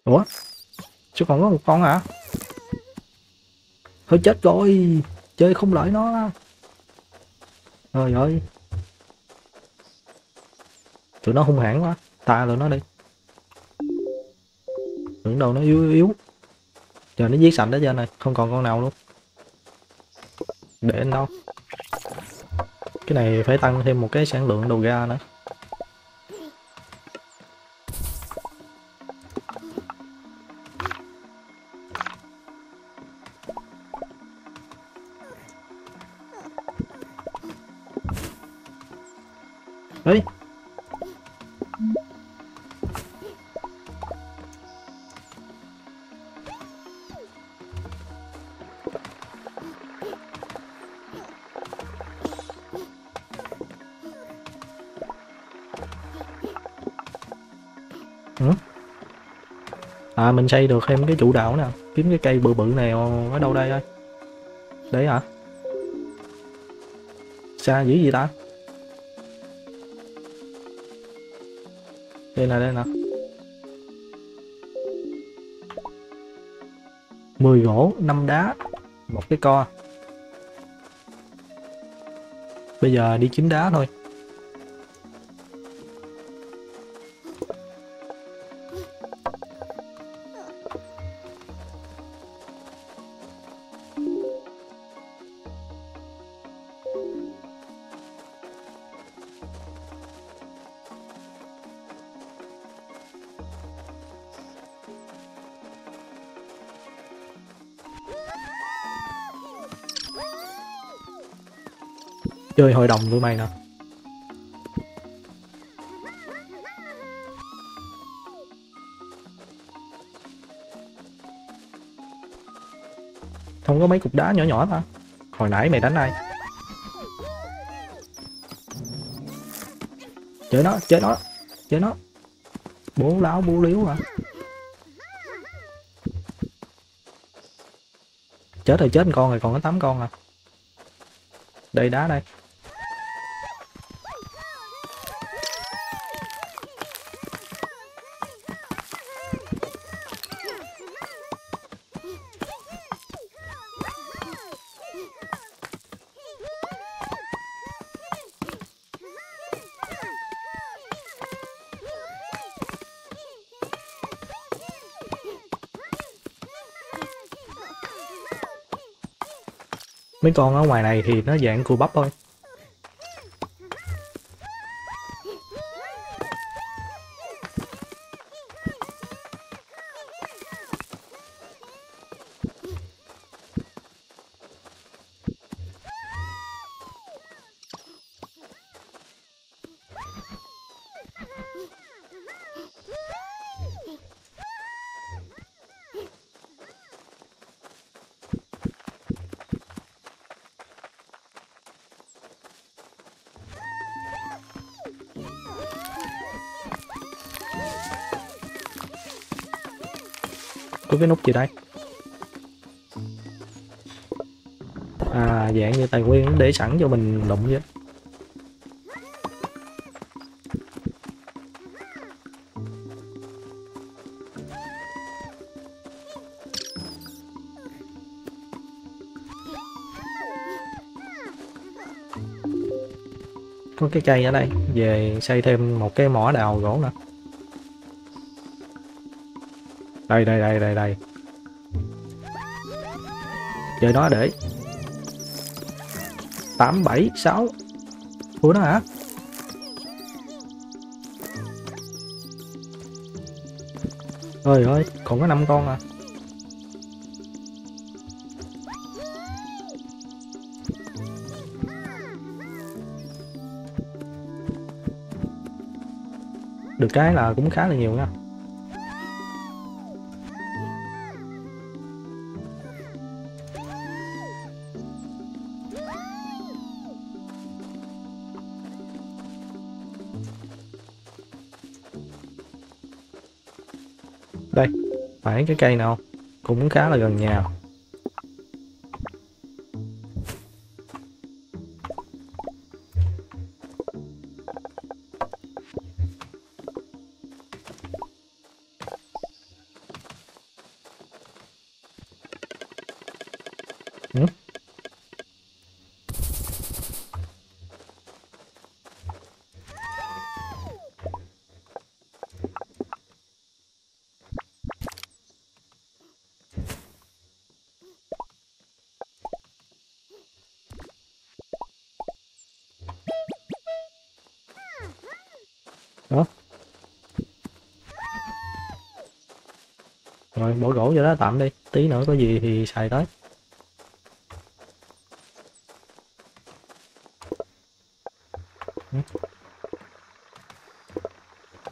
Ủa? Chứ còn có một con hả? Thôi chết rồi, chơi không lợi nó. Trời ơi, tụi nó hung hãn quá, ta tụi nó đi. Tưởng đầu nó yếu yếu. Giờ nó giết sạch hết trơn này, không còn con nào luôn. Để anh đâu. Cái này phải tăng thêm một cái sản lượng đầu ra nữa. Ê. Ừ. À mình xây được thêm cái trụ đảo nè, kiếm cái cây bự bự này ở đâu đây ơi? Đấy hả? Xa dữ gì ta? Đây nè, đây nè, mười gỗ, năm đá, một cái co. Bây giờ đi kiếm đá thôi. Chơi hội đồng tụi mày nè. Không có mấy cục đá nhỏ nhỏ ta. Hồi nãy mày đánh ai? Chơi nó, chơi nó, chơi nó. Bố láo bố liếu hả? Chết rồi, chết một con rồi, còn có tám con à. Đây đá đây. Mấy con ở ngoài này thì nó dạng cua bắp thôi. Cái nút gì đây? À dạng như tài nguyên để sẵn cho mình đụng vậy. Có cái cây ở đây, về xây thêm một cái mỏ đào gỗ nữa. Đây đây đây đây đây. Chơi nó để tám, bảy, sáu. Ủa nó hả? Trời ơi, còn có năm con à. Được cái là cũng khá là nhiều nha. Đây, phải cái cây nào cũng khá là gần nhà. Rồi bỏ gỗ vô đó tạm đi, tí nữa có gì thì xài tới.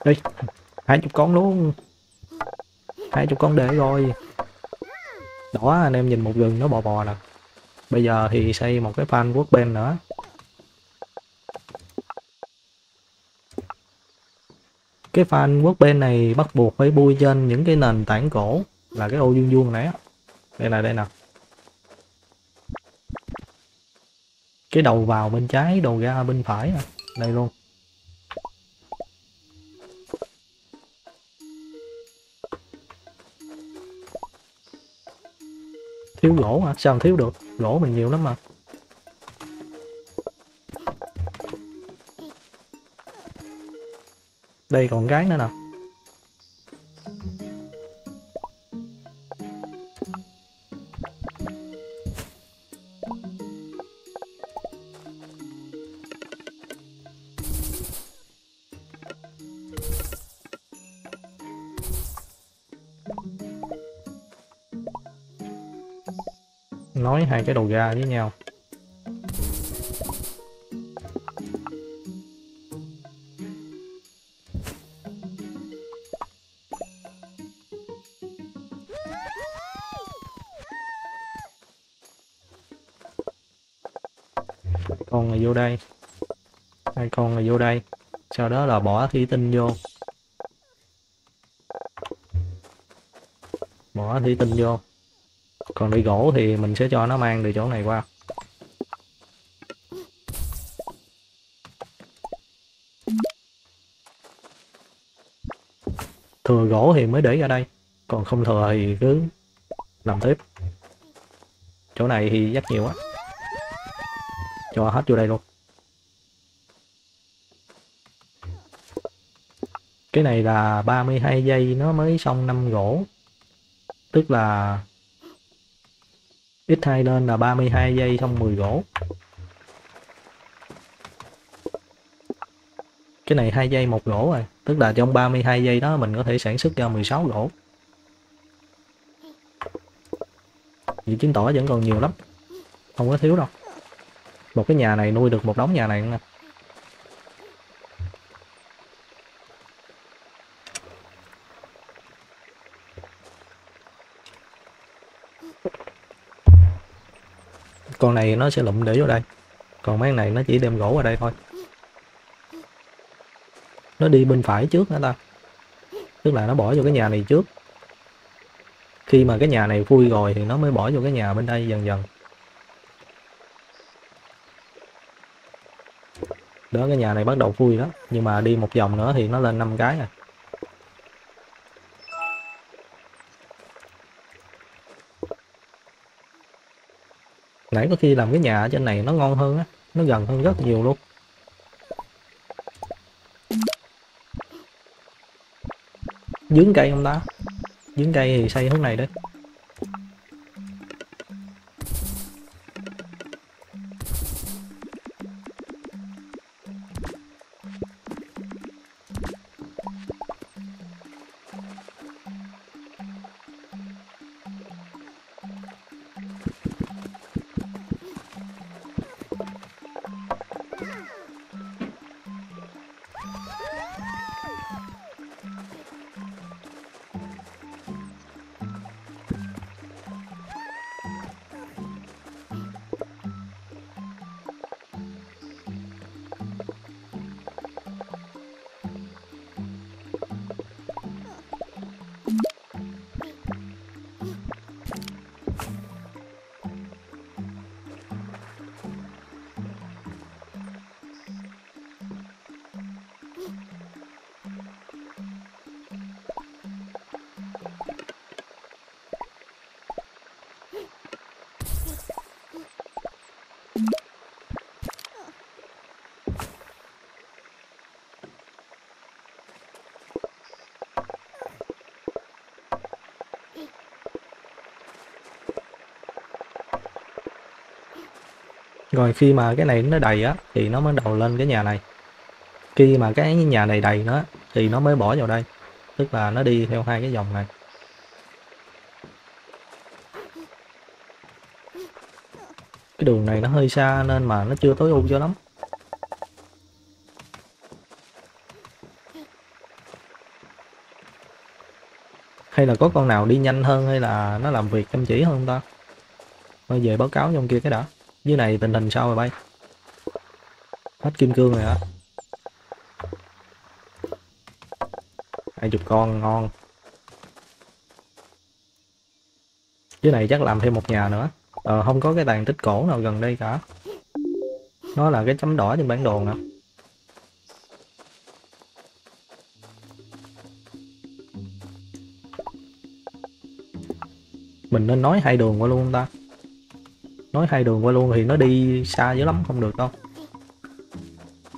Đi, hai chục con luôn, hai chục con để rồi. Đó, anh em nhìn một gừng nó bò bò nè. Bây giờ thì xây một cái fan workbench nữa. Cái fan workbench này bắt buộc phải bôi trên những cái nền tảng gỗ là cái ô vuông vuông này á. Đây là đây nè. Cái đầu vào bên trái, đầu ra bên phải nè. Đây luôn. Thiếu gỗ hả? Sao thiếu được? Gỗ mình nhiều lắm mà. Đây còn cái nữa nè. Nói hai cái đầu ra với nhau. Con này vô đây, hai con này vô đây, sau đó là bỏ thủy tinh vô, bỏ thủy tinh vô. Còn đi gỗ thì mình sẽ cho nó mang từ chỗ này qua. Thừa gỗ thì mới để ra đây, còn không thừa thì cứ làm tiếp. Chỗ này thì rất nhiều quá, cho hết vô đây luôn. Cái này là ba mươi hai giây nó mới xong năm gỗ, tức là nhân hai lên là ba mươi hai giây xong mười gỗ. Cái này hai giây một gỗ rồi, tức là trong ba mươi hai giây đó mình có thể sản xuất ra mười sáu gỗ. Vì chứng tỏ vẫn còn nhiều lắm, không có thiếu đâu. Một cái nhà này nuôi được một đống nhà này nè. Con này nó sẽ lụm để vô đây, còn mấy con này nó chỉ đem gỗ vào đây thôi. Nó đi bên phải trước nữa ta, tức là nó bỏ vô cái nhà này trước. Khi mà cái nhà này vui rồi thì nó mới bỏ vô cái nhà bên đây dần dần. Đó, cái nhà này bắt đầu vui đó, nhưng mà đi một vòng nữa thì nó lên năm cái à. Nãy có khi làm cái nhà ở trên này nó ngon hơn á, nó gần hơn rất nhiều luôn. Dướng cây không ta? Dướng cây thì xây hướng này đấy. Rồi khi mà cái này nó đầy á thì nó mới đầu lên cái nhà này. Khi mà cái nhà này đầy nó thì nó mới bỏ vào đây. Tức là nó đi theo hai cái dòng này. Cái đường này nó hơi xa nên mà nó chưa tối ưu cho lắm. Hay là có con nào đi nhanh hơn hay là nó làm việc chăm chỉ hơn không ta? Thôi về báo cáo trong kia cái đã. Dưới này tình hình sao rồi bay? Hết kim cương rồi hả? hai mươi con ngon. Dưới này chắc làm thêm một nhà nữa. Ờ, không có cái tàn tích cổ nào gần đây cả. Nó là cái chấm đỏ trên bản đồ nè. Mình nên nói hai đường qua luôn không ta? Nói hai đường qua luôn thì nó đi xa dữ lắm, không được đâu.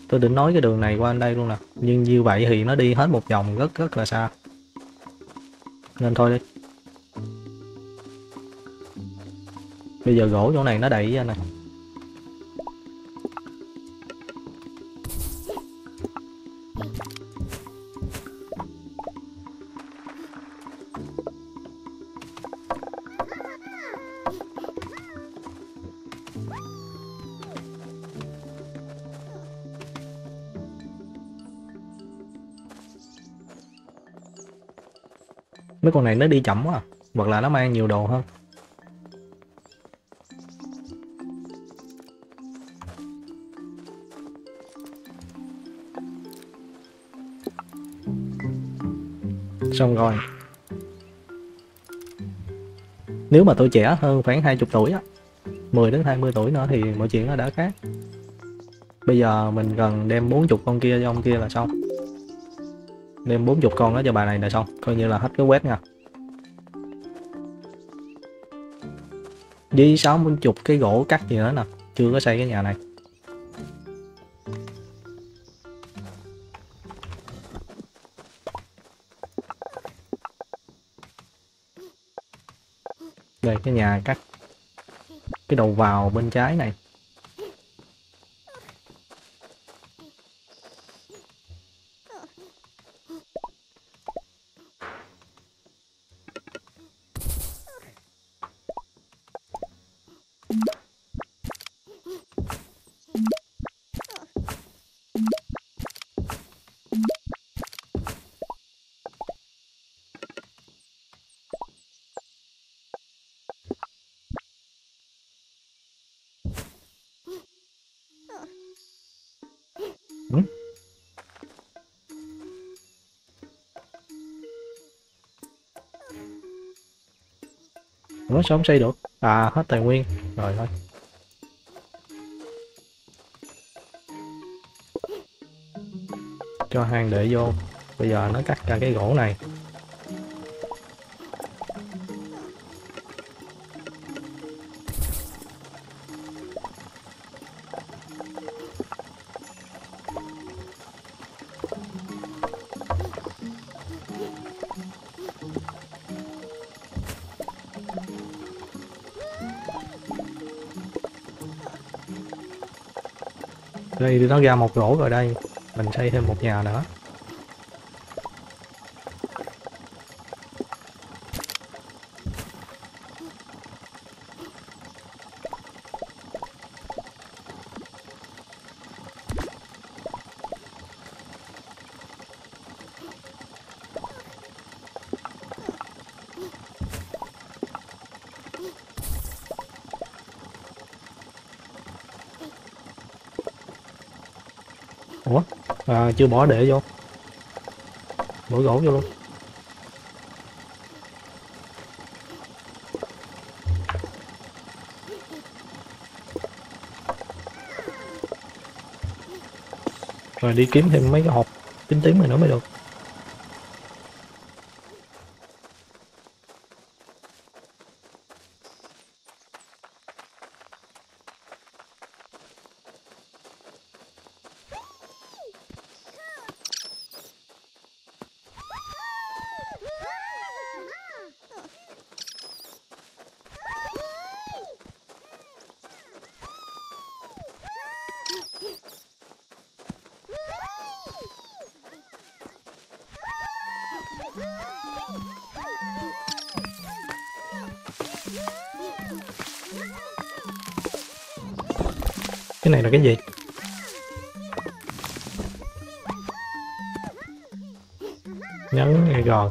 Tôi định nói cái đường này qua đây luôn nè. Nhưng như vậy thì nó đi hết một vòng rất rất là xa. Nên thôi đi. Bây giờ gỗ chỗ này nó đầy ra nè. Mấy con này nó đi chậm quá à. Hoặc là nó mang nhiều đồ hơn. Xong rồi. Nếu mà tôi trẻ hơn khoảng hai mươi tuổi á, mười đến hai mươi tuổi nữa thì mọi chuyện nó đã khác. Bây giờ mình cần đem bốn mươi con kia cho ông kia là xong. Đem bốn mươi con đó cho bà này là xong. Coi như là hết cái quét nha. Với sáu mươi cái gỗ cắt gì nữa nè. Chưa có xây cái nhà này. Đây cái nhà cắt. Cái đầu vào bên trái này. Nó sống xây được à, hết tài nguyên rồi thôi. Cho hang để vô. Bây giờ nó cắt ra cái gỗ này. Đây nó ra một gỗ rồi đây. Mình xây thêm một nhà nữa. Ủa? À, chưa bỏ để vô. Bỏ gỗ vô luôn. Rồi đi kiếm thêm mấy cái hộp tím tím này nữa mới được. Cái này là cái gì? Nhấn gọn gòn.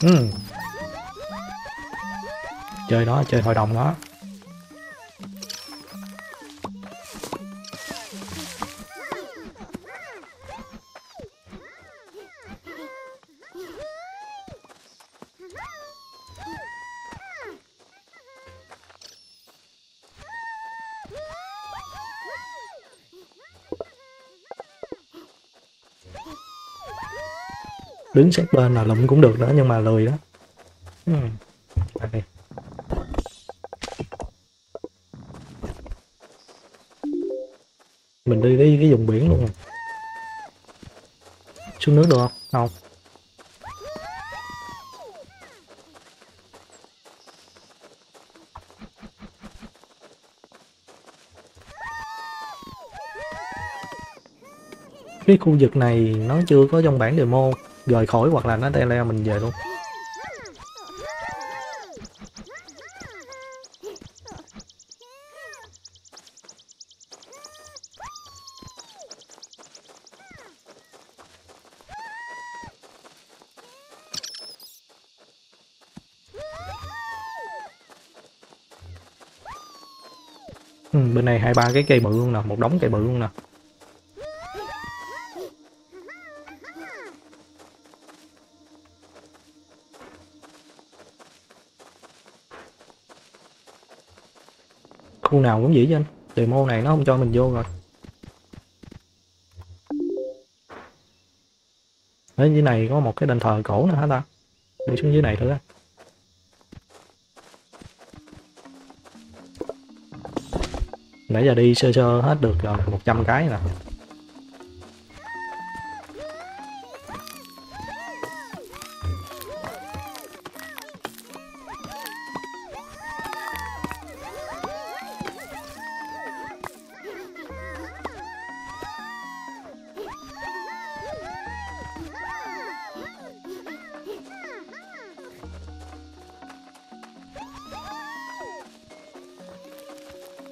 Ừ. Chơi đó, chơi hội đồng đó. Đứng sát bên là lụm cũng được nữa, nhưng mà lười đó. Ừ. Đây. Mình đi đi cái vùng biển luôn rồi. Xuống nước được không? Không. Cái khu vực này nó chưa có trong bản demo, rời khỏi hoặc là nó tele mình về luôn. Ừ, bên này hai ba cái cây bự luôn nè, một đống cây bự luôn nè. Khu nào cũng vậy chứ anh, demo này nó không cho mình vô rồi. Ở dưới này có một cái đền thờ cổ nữa hả ta? Đi xuống dưới này thử. Nãy giờ đi sơ sơ hết được rồi, một trăm cái nè.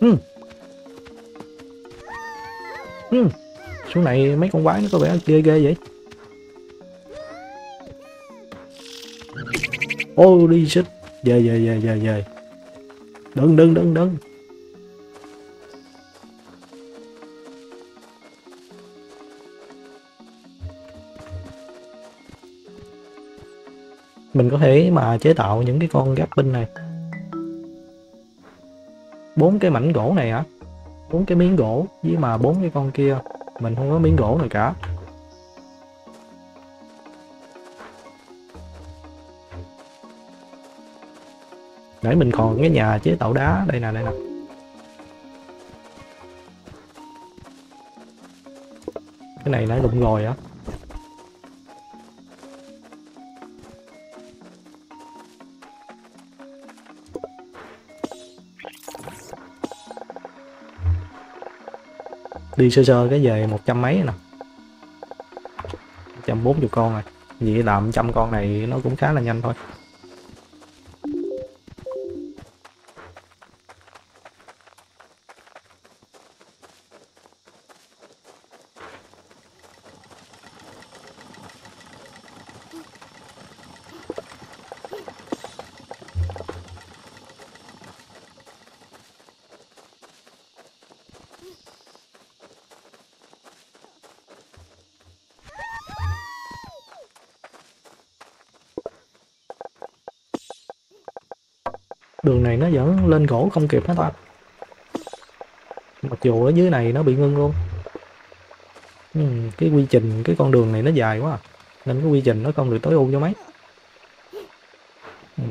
Ừ. Ừ. Xuống này mấy con quái nó có vẻ ghê ghê vậy. Ô đi xích. Về về về về về. Đừng đừng đừng đừng. Mình có thể mà chế tạo những cái con Gappin này. Bốn cái mảnh gỗ này hả? Bốn cái miếng gỗ với mà bốn cái con kia, mình không có miếng gỗ nào cả. Nãy mình còn cái nhà chế tạo đá, đây nè đây nè. Cái này nãy đụng rồi hả? Đi sơ sơ cái về một trăm mấy nè, một trăm bốn mươi con này. Vậy làm trăm con này nó cũng khá là nhanh thôi. Đường này nó vẫn lên gỗ không kịp hết ta. mặc dù ở dưới này nó bị ngưng luôn. uhm, Cái quy trình, cái con đường này nó dài quá à. Nên cái quy trình nó không được tối ưu cho mấy. uhm.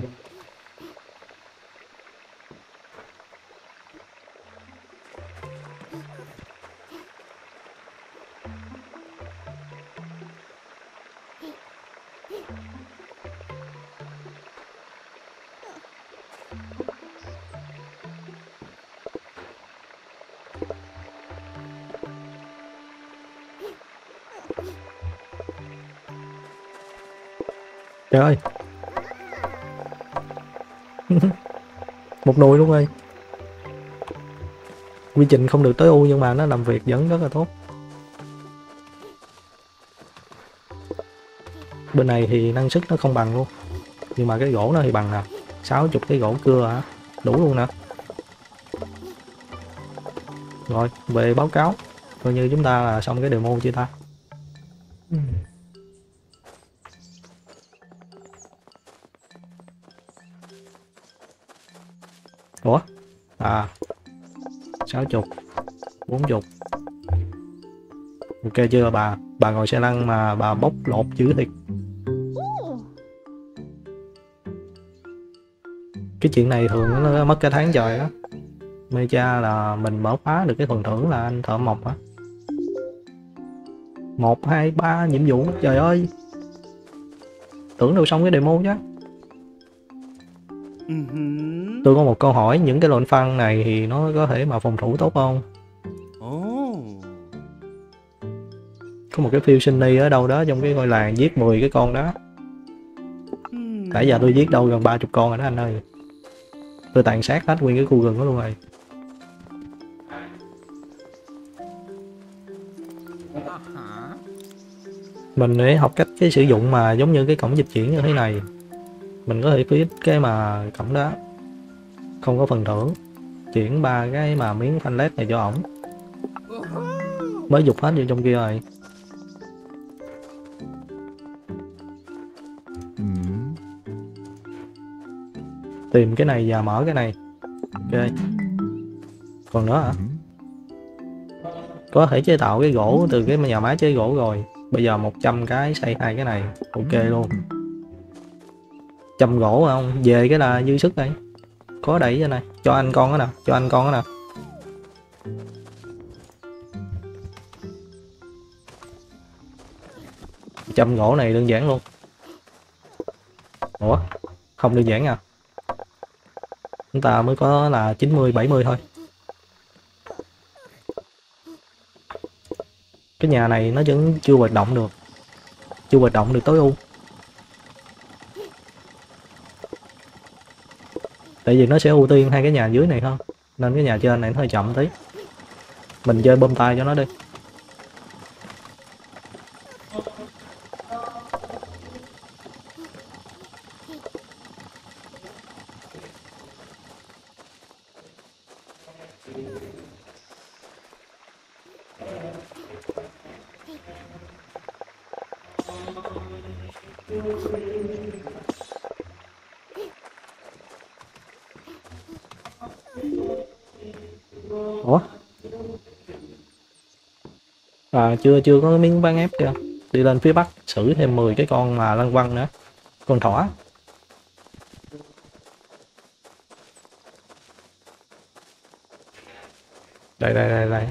Trời ơi. Một nồi luôn ơi. Quy trình không được tối ưu nhưng mà nó làm việc vẫn rất là tốt. Bên này thì năng suất nó không bằng luôn, nhưng mà cái gỗ nó thì bằng nè. Sáu mươi cái gỗ cưa hả? Đủ luôn nè. Rồi về báo cáo, coi như chúng ta là xong cái demo chưa ta. Ủa? À sáu mươi, bốn mươi. Ok chưa bà? Bà ngồi xe lăn mà bà bóc lột dữ thiệt. Cái chuyện này thường nó mất cả tháng trời á. Mê cha là mình mở phá được cái phần thưởng là anh thợ mộc á. Một, hai, ba nhiệm vụ, trời ơi. Tưởng đâu xong cái demo chứ. Tôi có một câu hỏi, những cái lộn phân này thì nó có thể mà phòng thủ tốt không? Có một cái phiêu sinh đi ở đâu đó trong cái ngôi làng giết mười cái con đó. Nãy giờ tôi giết đâu gần ba mươi con rồi đó anh ơi. Tôi tàn sát hết nguyên cái khu rừng đó luôn rồi. Mình để học cách cái sử dụng mà giống như cái cổng dịch chuyển như thế này. Mình có thể click cái mà cổng đó không có phần thưởng, chuyển ba cái mà miếng phanh led này cho ổng. Mới dục hết vô trong kia rồi. Tìm cái này và mở cái này. Ok. Còn nữa hả? Có thể chế tạo cái gỗ từ cái nhà máy chế gỗ rồi. Bây giờ một trăm cái xây hai cái này. Ok luôn. Chầm gỗ không? Về cái là dư sức đây. Có đẩy cho này. Cho anh con đó nè. Cho anh con đó nè. Chầm gỗ này đơn giản luôn. Ủa? Không đơn giản à? Chúng ta mới có là chín mươi, bảy mươi thôi. Cái nhà này nó vẫn chưa hoạt động được. Chưa hoạt động được tối ưu. Tại vì nó sẽ ưu tiên hai cái nhà dưới này hơn. Nên cái nhà trên này nó hơi chậm tí. Mình chơi bơm tay cho nó đi. À, chưa chưa có miếng bán ép kìa. Đi lên phía bắc xử thêm mười cái con mà lăn quăng nữa. Con thỏ. Đây đây đây đây.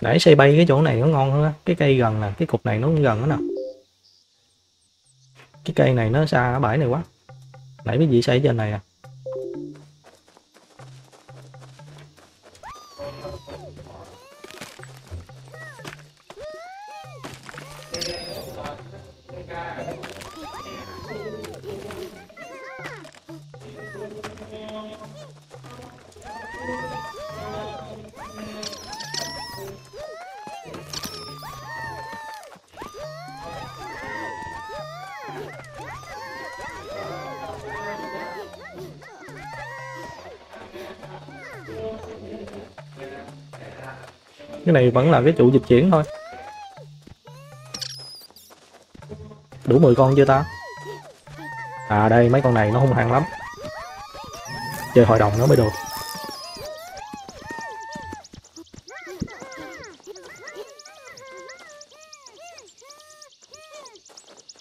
Để xây bay cái chỗ này nó ngon hơn á. Cái cây gần nè, cái cục này nó cũng gần đó nè. Cái cây này nó xa ở bãi này quá. Nãy cái gì xây trên này à. Cái này vẫn là cái trụ dịch chuyển thôi. Đủ mười con chưa ta? À đây, mấy con này nó hung hăng lắm. Chơi hội đồng nó mới được.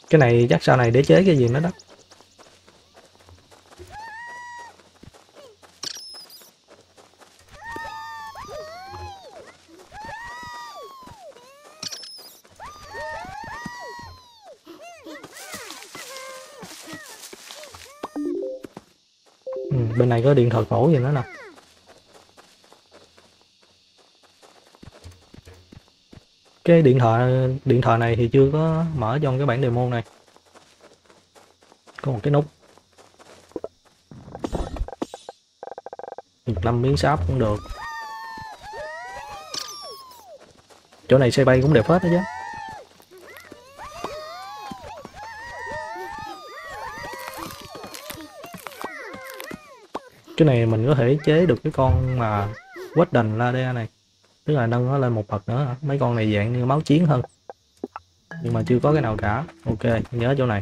Cái này chắc sau này để chế cái gì nữa đó. Ừ, bên này có điện thoại cổ gì nữa nè. Cái điện thoại điện thoại này thì chưa có mở trong cái bản demo này. Có một cái nút năm miếng sáp cũng được. Chỗ này xe bay cũng đẹp hết đó chứ. Cái này mình có thể chế được cái con mà quét đành la đe này, tức là nâng nó lên một bậc nữa. Mấy con này dạng như máu chiến hơn, nhưng mà chưa có cái nào cả. Ok, nhớ chỗ này.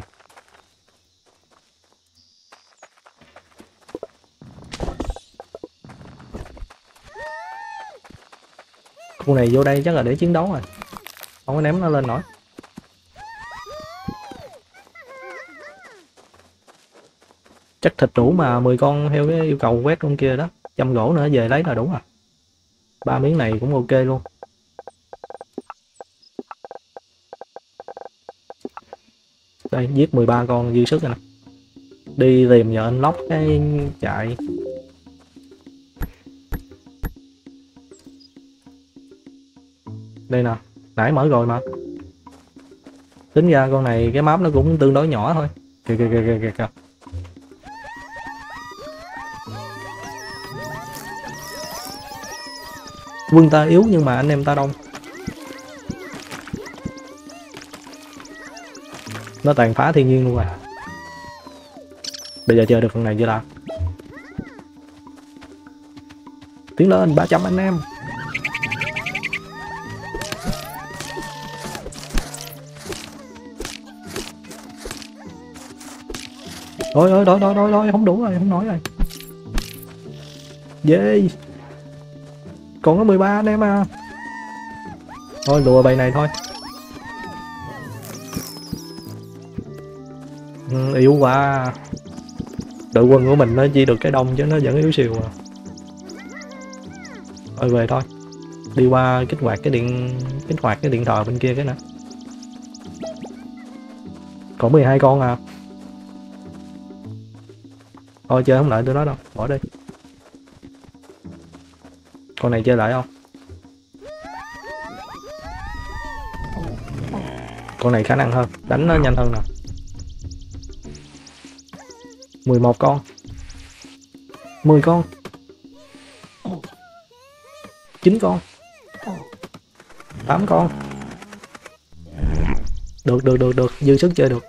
Con này vô đây chắc là để chiến đấu rồi, không có ném nó lên nổi. Chắc thịt đủ mà mười con theo cái yêu cầu quét con kia đó. Trăm gỗ nữa về lấy là đủ à. Ba miếng này cũng ok luôn. Đây, giết mười ba con dư sức rồi nè. Đi tìm nhờ anh lóc cái chạy. Đây nè, nãy mở rồi mà. Tính ra con này cái map nó cũng tương đối nhỏ thôi. Kìa kìa kìa kìa kìa. Quân ta yếu nhưng mà anh em ta đông. Nó tàn phá thiên nhiên luôn à. Bây giờ chơi được phần này chưa ta? Tiến lên ba trăm anh em. Ôi ôi đói đói đói đói, không đủ rồi, không nói rồi. Yeah. Còn có mười ba anh em à. Thôi lùa bầy này thôi. Ừ, yếu quá. Đội quân của mình nó chỉ được cái đông chứ nó vẫn yếu xìu à. Thôi về thôi. Đi qua kích hoạt cái điện kích hoạt cái điện thoại bên kia cái nữa. Còn mười hai con à. Thôi chơi không lại tụi nó đâu, bỏ đi. Con này chơi lại không? Con này khả năng hơn, đánh nó nhanh hơn nè. mười một con. mười con. chín con. tám con. Được được được được, dư sức chơi được.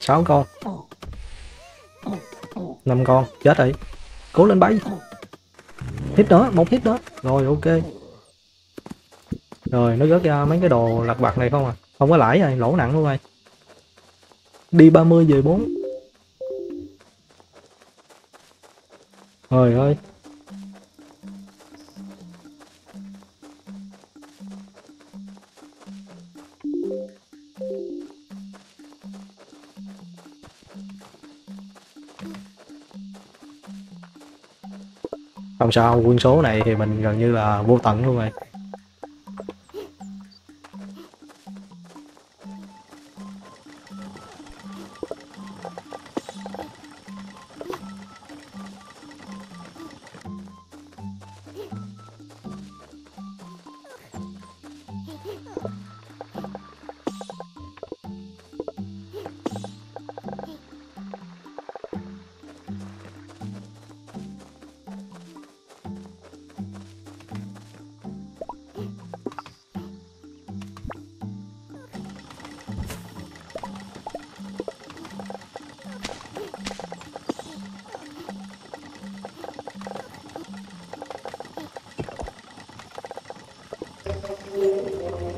sáu con. năm con, chết rồi. Cố lên bay. Hit nữa, một hit nữa. Rồi ok. Rồi nó rớt ra mấy cái đồ lặt vặt này không à. Không có lãi rồi, lỗ nặng luôn rồi. Đi ba mươi về bốn. Trời ơi. Không sao, quân số này thì mình gần như là vô tận luôn rồi.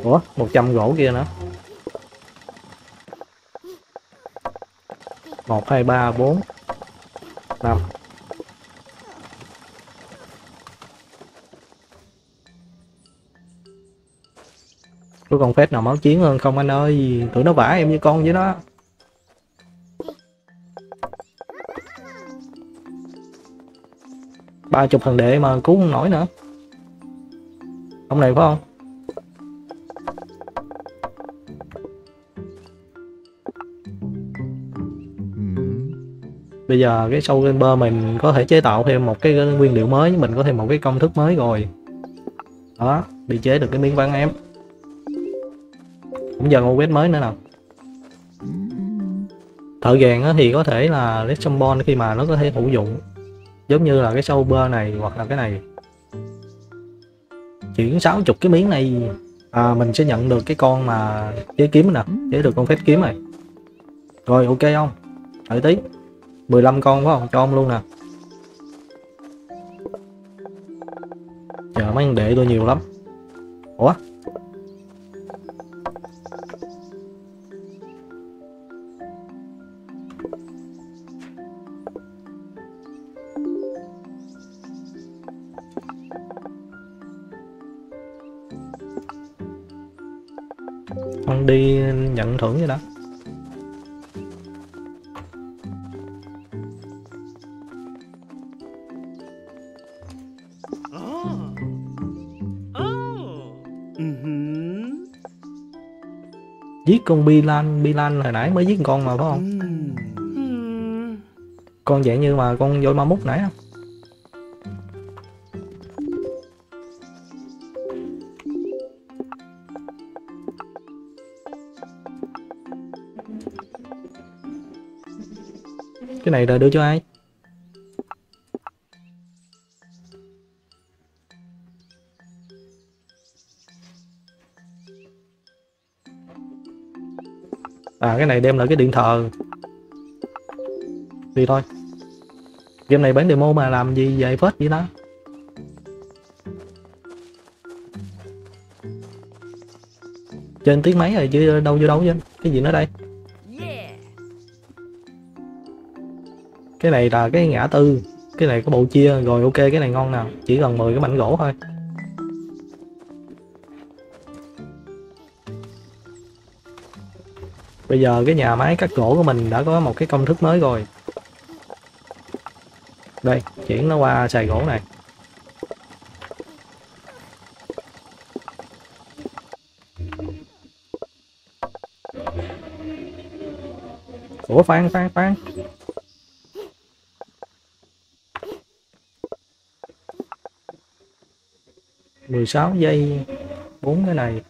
Ủa, một trăm gỗ kia nữa. Một, hai, ba, bốn, năm. Tôi còn phép nào máu chiến hơn không anh ơi? Tụi nó vả em như con với nó. Ba chục thằng đệ mà cứu không nổi nữa. Ông này phải không? Bây giờ cái show gamer mình có thể chế tạo thêm một cái nguyên liệu mới, mình có thêm một cái công thức mới rồi. Đó, đi chế được cái miếng ván ép. Cũng giờ ngồi quét mới nữa nào. Thợ vàng thì có thể là Resomborn khi mà nó có thể hữu dụng. Giống như là cái show bơ này hoặc là cái này. Chuyển sáu mươi cái miếng này à, mình sẽ nhận được cái con mà chế kiếm nè, chế được con phép kiếm này. Rồi ok không? Đợi tí. mười lăm con phải không? Cho ông luôn nè. Chờ mấy thằng đệ tôi nhiều lắm. Ủa? Ông đi nhận thưởng vậy đó. Giết con Bilan, Bilan hồi nãy mới giết con mà phải không? Con dạng như mà con voi ma mút nãy không? Cái này rồi đưa cho ai? À cái này đem lại cái điện thờ. Đi thôi. Game này bán demo mà làm gì về phết vậy đó. Trên tiếng máy rồi chứ đâu vô đâu chứ. Cái gì nữa đây? Cái này là cái ngã tư. Cái này có bộ chia. Rồi ok cái này ngon nào. Chỉ cần mười cái mảnh gỗ thôi. Bây giờ cái nhà máy cắt gỗ của mình đã có một cái công thức mới rồi. Đây, chuyển nó qua xài gỗ này. Ủa phan phan phan. mười sáu giây, bốn cái này.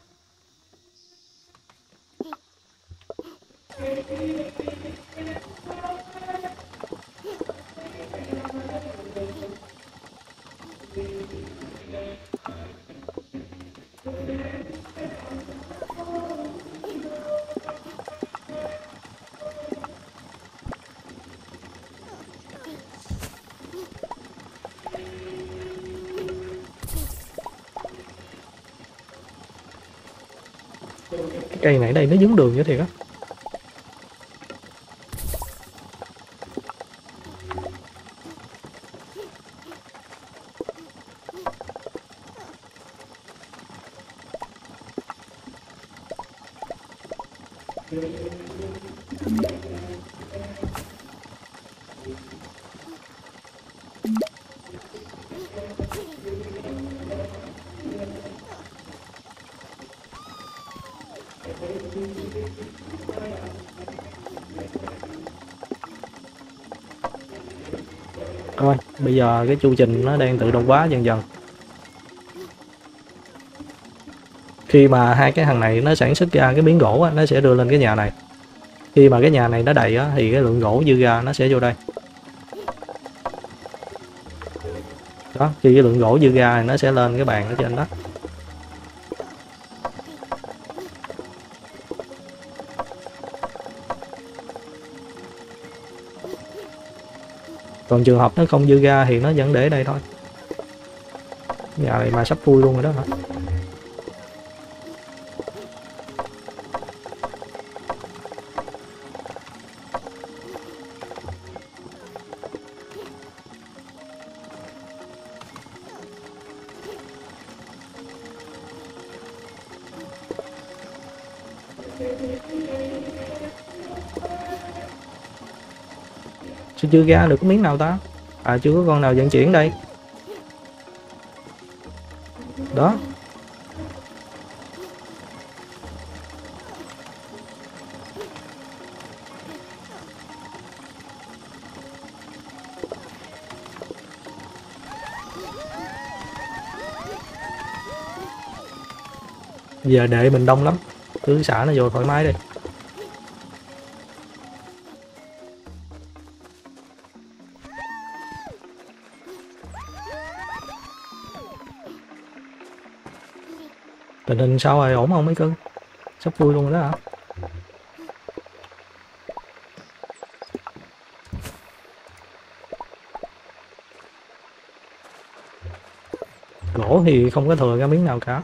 Cây này đây nó dính đường như thiệt á. Thôi, bây giờ cái chu trình nó đang tự động hóa dần dần. Khi mà hai cái thằng này nó sản xuất ra cái miếng gỗ á, nó sẽ đưa lên cái nhà này. Khi mà cái nhà này nó đầy á, thì cái lượng gỗ dư ra nó sẽ vô đây. Đó, khi cái lượng gỗ dư ra thì nó sẽ lên cái bàn ở trên đó. Còn trường hợp nó không dư ra thì nó vẫn để đây thôi. Nhà này mà sắp vui luôn rồi đó hả? Sao chưa ra được cái miếng nào ta? À chưa có con nào vận chuyển đây. Đó. Giờ để mình đông lắm, cứ xả nó vô thoải mái đi. Tình hình sao rồi, ổn không mấy cưng? Sắp vui luôn rồi đó hả? Gỗ thì không có thừa ra miếng nào cả.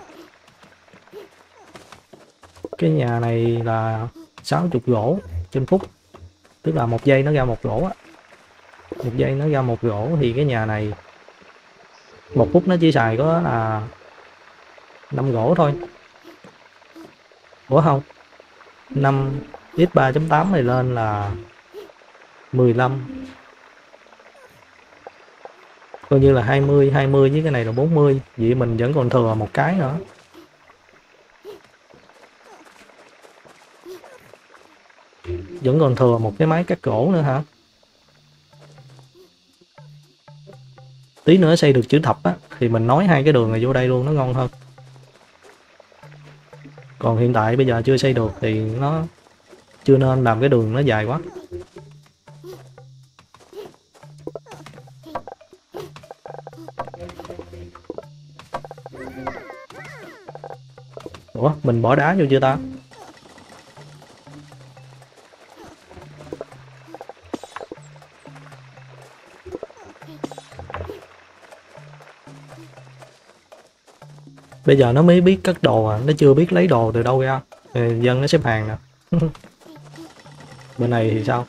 Cái nhà này là sáu mươi gỗ trên phút, tức là một giây nó ra một gỗ á, một giây nó ra một gỗ, thì cái nhà này một phút nó chỉ xài có là năm gỗ thôi. Ủa không, năm nhân ba chấm tám này lên là mười lăm, coi như là hai mươi hai mươi, với cái này là bốn mươi, vậy mình vẫn còn thừa một cái nữa. Vẫn còn thừa một cái máy cắt gỗ nữa hả? Tí nữa xây được chữ thập á thì mình nói hai cái đường này vô đây luôn, nó ngon hơn. Còn hiện tại bây giờ chưa xây được thì nó chưa nên làm cái đường nó dài quá. Ủa, mình bỏ đá vô chưa ta? Bây giờ nó mới biết cất đồ à, nó chưa biết lấy đồ từ đâu ra. Dân nó xếp hàng nè. Bên này thì sao?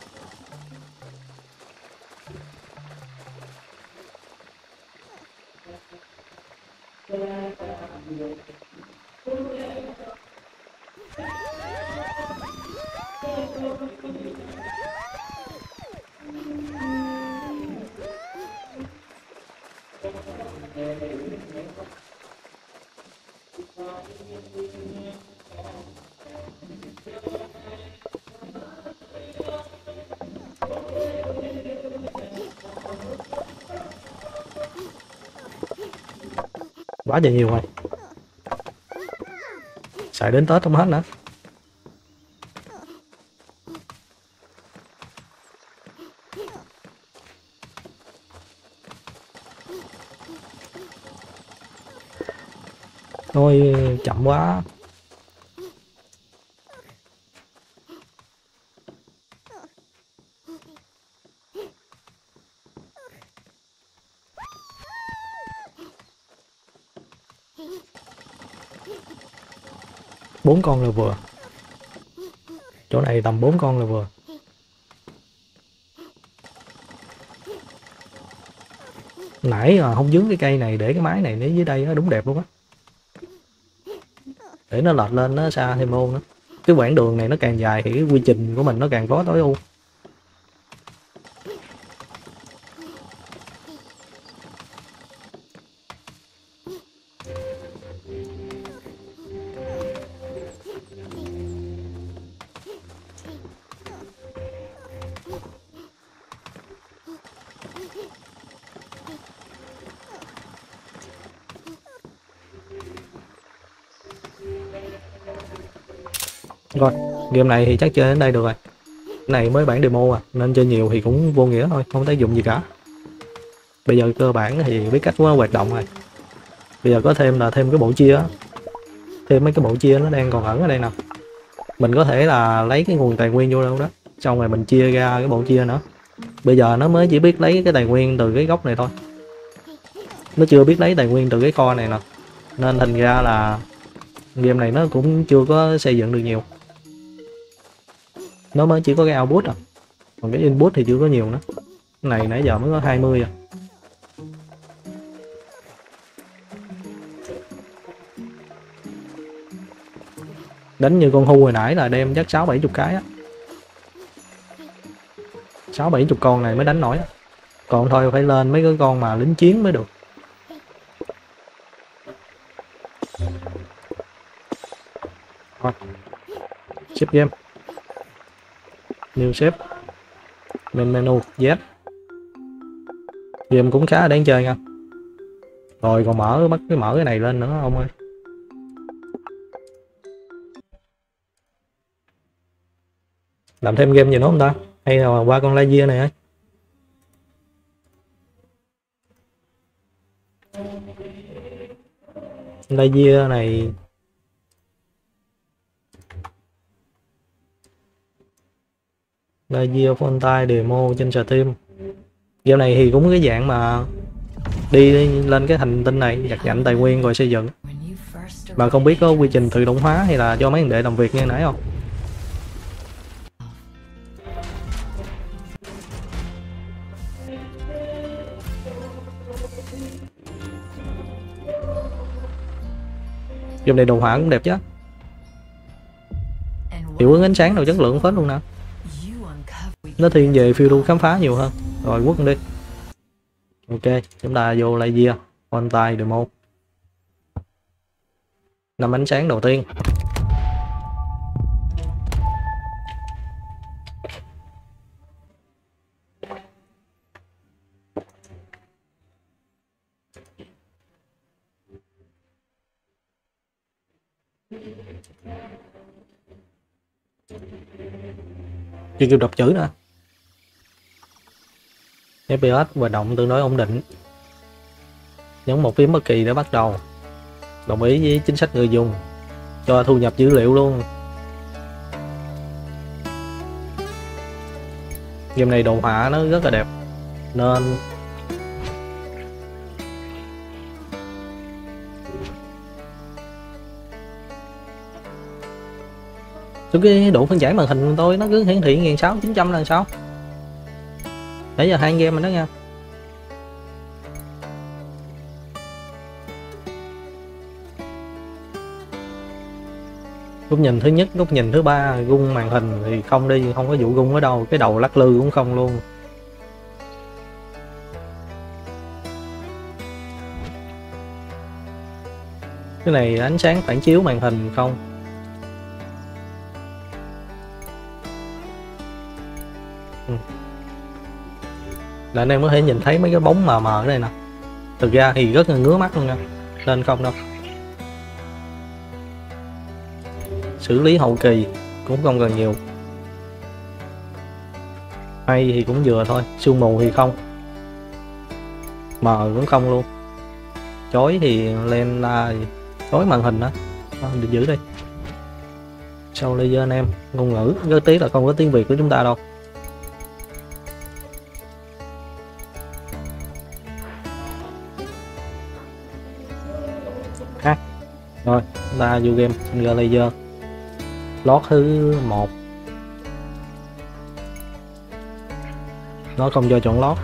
Quá trời nhiều rồi, xài đến Tết không hết nữa. Thôi chậm quá. Bốn con là vừa, chỗ này tầm bốn con là vừa. Nãy mà không dướng cái cây này để cái máy này dưới đây nó đúng đẹp luôn á, để nó lệch lên nó xa thêm ô nữa. Cái quãng đường này nó càng dài thì cái quy trình của mình nó càng có tối ưu. Rồi, game này thì chắc chơi đến đây được rồi. Này mới bản demo à, nên chơi nhiều thì cũng vô nghĩa thôi, không thấy dùng gì cả. Bây giờ cơ bản thì biết cách hoạt động rồi. Bây giờ có thêm là thêm cái bộ chia á, thêm mấy cái bộ chia nó đang còn ẩn ở đây nè. Mình có thể là lấy cái nguồn tài nguyên vô đâu đó, xong rồi mình chia ra cái bộ chia nữa. Bây giờ nó mới chỉ biết lấy cái tài nguyên từ cái góc này thôi, nó chưa biết lấy tài nguyên từ cái kho này nè, nên thành ra là game này nó cũng chưa có xây dựng được nhiều. Nó mới chỉ có cái output à, còn cái input thì chưa có nhiều nữa. Cái này nãy giờ mới có hai mươi à. Đánh như con hu hồi nãy là đem chắc sáu bảy mươi cái á. sáu bảy chục con này mới đánh nổi. Còn thôi phải lên mấy cái con mà lính chiến mới được. Thôi. Ship game. New ship. Main menu Z. Game cũng khá là đáng chơi nha. Rồi còn mở bắt cái mở cái này lên nữa ông ơi. Làm thêm game gì nữa không ta? Hay là qua con Lightyear này ấy. Lightyear này Lightyear Frontier demo trên Steam. Game này thì cũng cái dạng mà đi lên cái hành tinh này, nhặt nhạnh tài nguyên rồi xây dựng. Mà không biết có quy trình tự động hóa hay là do mấy thằng đệ làm việc như nãy không? Game này đồ họa cũng đẹp chứ. Hiệu ứng ánh sáng đồ chất lượng phết luôn nè. Nó thiên về phiêu lưu khám phá nhiều hơn. Rồi quất đi. Ok, chúng ta vô Lightyear Frontier demo. Năm ánh sáng đầu tiên. Chưa kịp đọc chữ nữa. ép pê ét hoạt động tương đối ổn định. Nhấn một phím bất kỳ để bắt đầu. Đồng ý với chính sách người dùng. Cho thu nhập dữ liệu luôn. Game này đồ họa nó rất là đẹp. Nên trong cái độ phân giải màn hình tôi nó cứ hiển thị một nghìn sáu trăm chín trăm là sao. Nãy giờ hai game mình đó nha. Góc nhìn thứ nhất, góc nhìn thứ ba, gung màn hình thì không đi, không có vụ gung ở đâu, cái đầu lắc lư cũng không luôn. Cái này ánh sáng phản chiếu màn hình không. Là anh em có thể nhìn thấy mấy cái bóng mờ mờ ở đây nè. Thực ra thì rất là ngứa mắt luôn nha. Nên không đâu. Xử lý hậu kỳ cũng không cần nhiều. Hay thì cũng vừa thôi. Sương mù thì không. Mờ cũng không luôn. Chói thì lên là chói màn hình đó. Được giữ đi. Sau đây với anh em ngôn ngữ. Rất tiếc là không có tiếng Việt của chúng ta đâu. Rồi, chúng ta vô game Omega Raptor. Lót thứ một. Nó không cho chọn lót.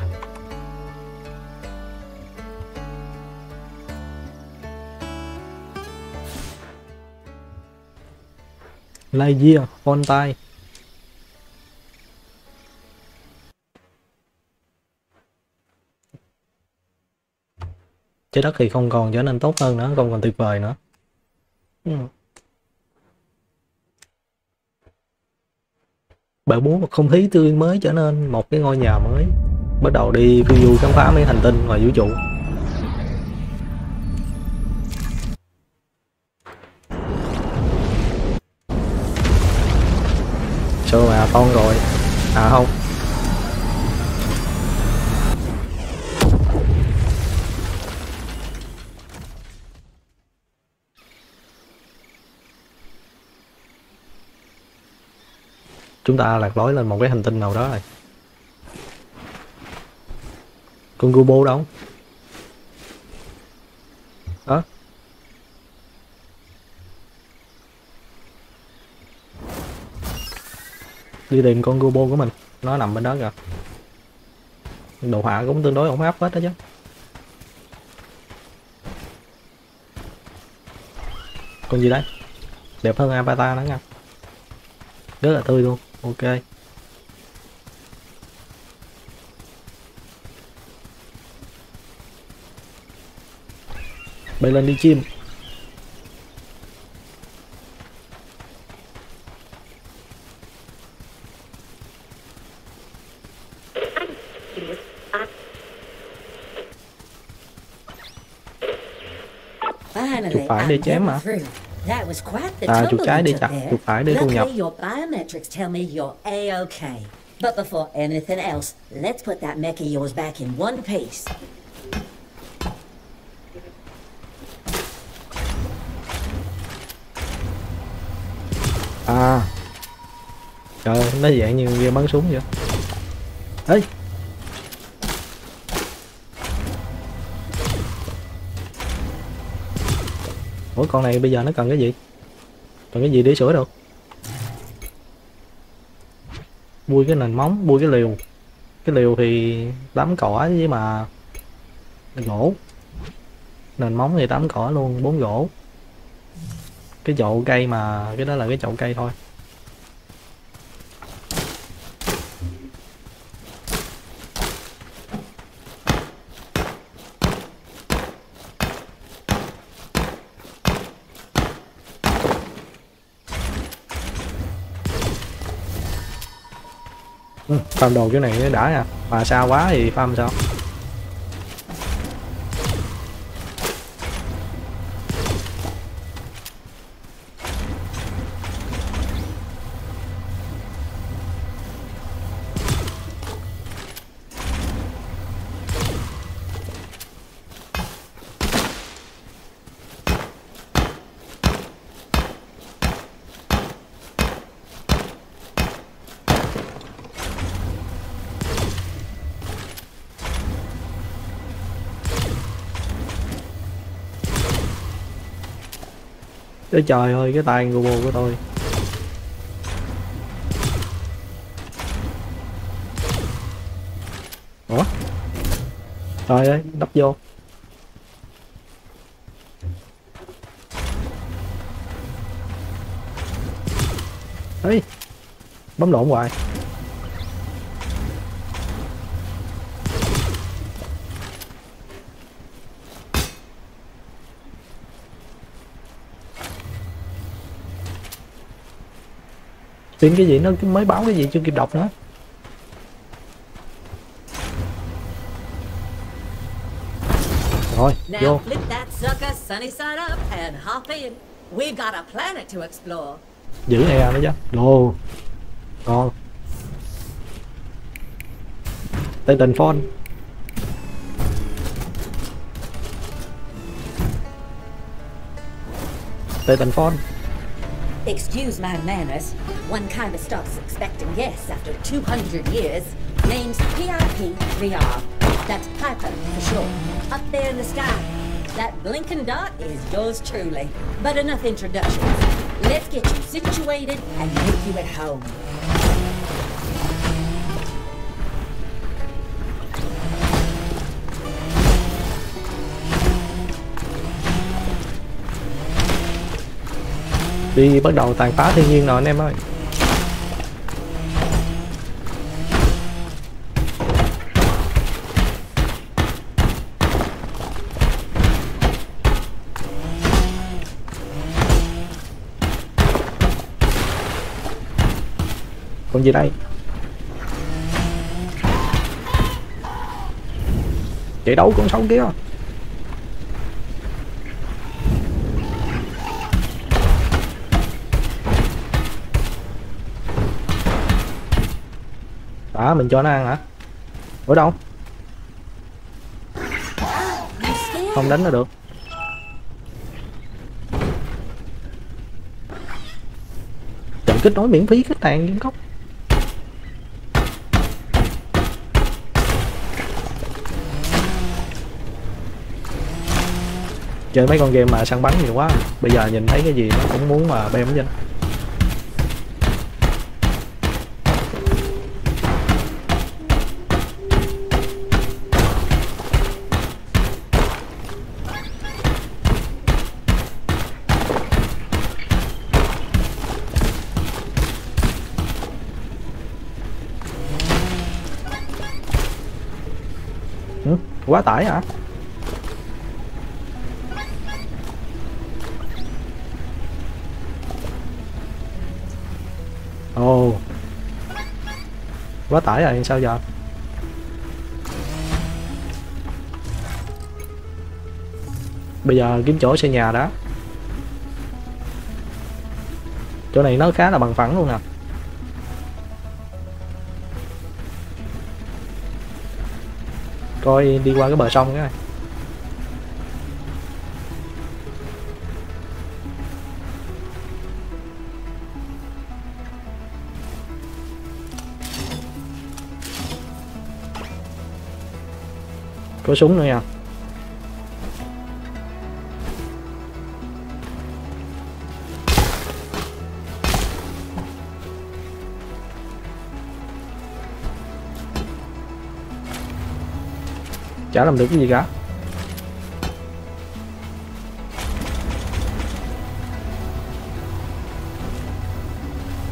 Lightyear Frontier. Trái đất thì không còn trở nên tốt hơn nữa, không còn tuyệt vời nữa. Bạn muốn một không khí tươi mới trở nên một cái ngôi nhà mới. Bắt đầu đi phiêu du khám phá mấy hành tinh ngoài vũ trụ. Sợ mà con rồi. À không. Chúng ta lạc lối lên một cái hành tinh nào đó rồi. Con Gubo đâu? Hả? Đi tìm con Gubo của mình. Nó nằm bên đó kìa. Đồ họa cũng tương đối ổn áp hết đó chứ. Con gì đấy? Đẹp hơn Avatar nữa nha. Rất là tươi luôn. Ok. Bay lên đi chim. Chuột phải để chém hả? À, chuột trái để chặt, chuột phải để thu nhập. But before anything else, let's put that mech of yours back in one piece. À, trời ơi, nó dạng như game bắn súng vậy. Ê! Ủa con này bây giờ nó cần cái gì? Cần cái gì để sửa được? Bui cái nền móng, bui cái liều. Cái liều thì tám cỏ với mà gỗ. Nền móng thì tám cỏ luôn, bốn gỗ. Cái chậu cây mà, cái đó là cái chậu cây thôi. Farm đồ chỗ này nó đã nha, mà xa quá thì farm sao? Trời ơi, cái tay robot của tôi. Ủa? Trời ơi, đắp vô. Ê, bấm lộn hoài. Tiếng cái gì nó mới báo cái gì chưa kịp đọc nữa. Rồi, vô. Giữ này à, nó chứ. Đồ. Còn. Titanfall. Titanfall. Excuse my manners. One kind of stops expecting yes after two hundred years. Name's P I P three R. That's Piper for sure. Up there in the sky. That blinking dot is yours truly. But enough introductions. Let's get you situated and make you at home. Đi bắt đầu tàn phá thiên nhiên rồi anh em ơi. Còn gì đây? Chạy đấu con sâu kia. À, mình cho nó ăn hả? Ở đâu? Không đánh nó được. Trận kết nối miễn phí khách hàng những cốc. Chơi mấy con game mà săn bắn nhiều quá, bây giờ nhìn thấy cái gì nó cũng muốn mà bem trên. Quá tải hả? Quá tải rồi sao giờ? Bây giờ kiếm chỗ xây nhà đã. Chỗ này nó khá là bằng phẳng luôn nè. Coi đi qua cái bờ sông cái này. Có súng nữa nha. Chả làm được cái gì cả.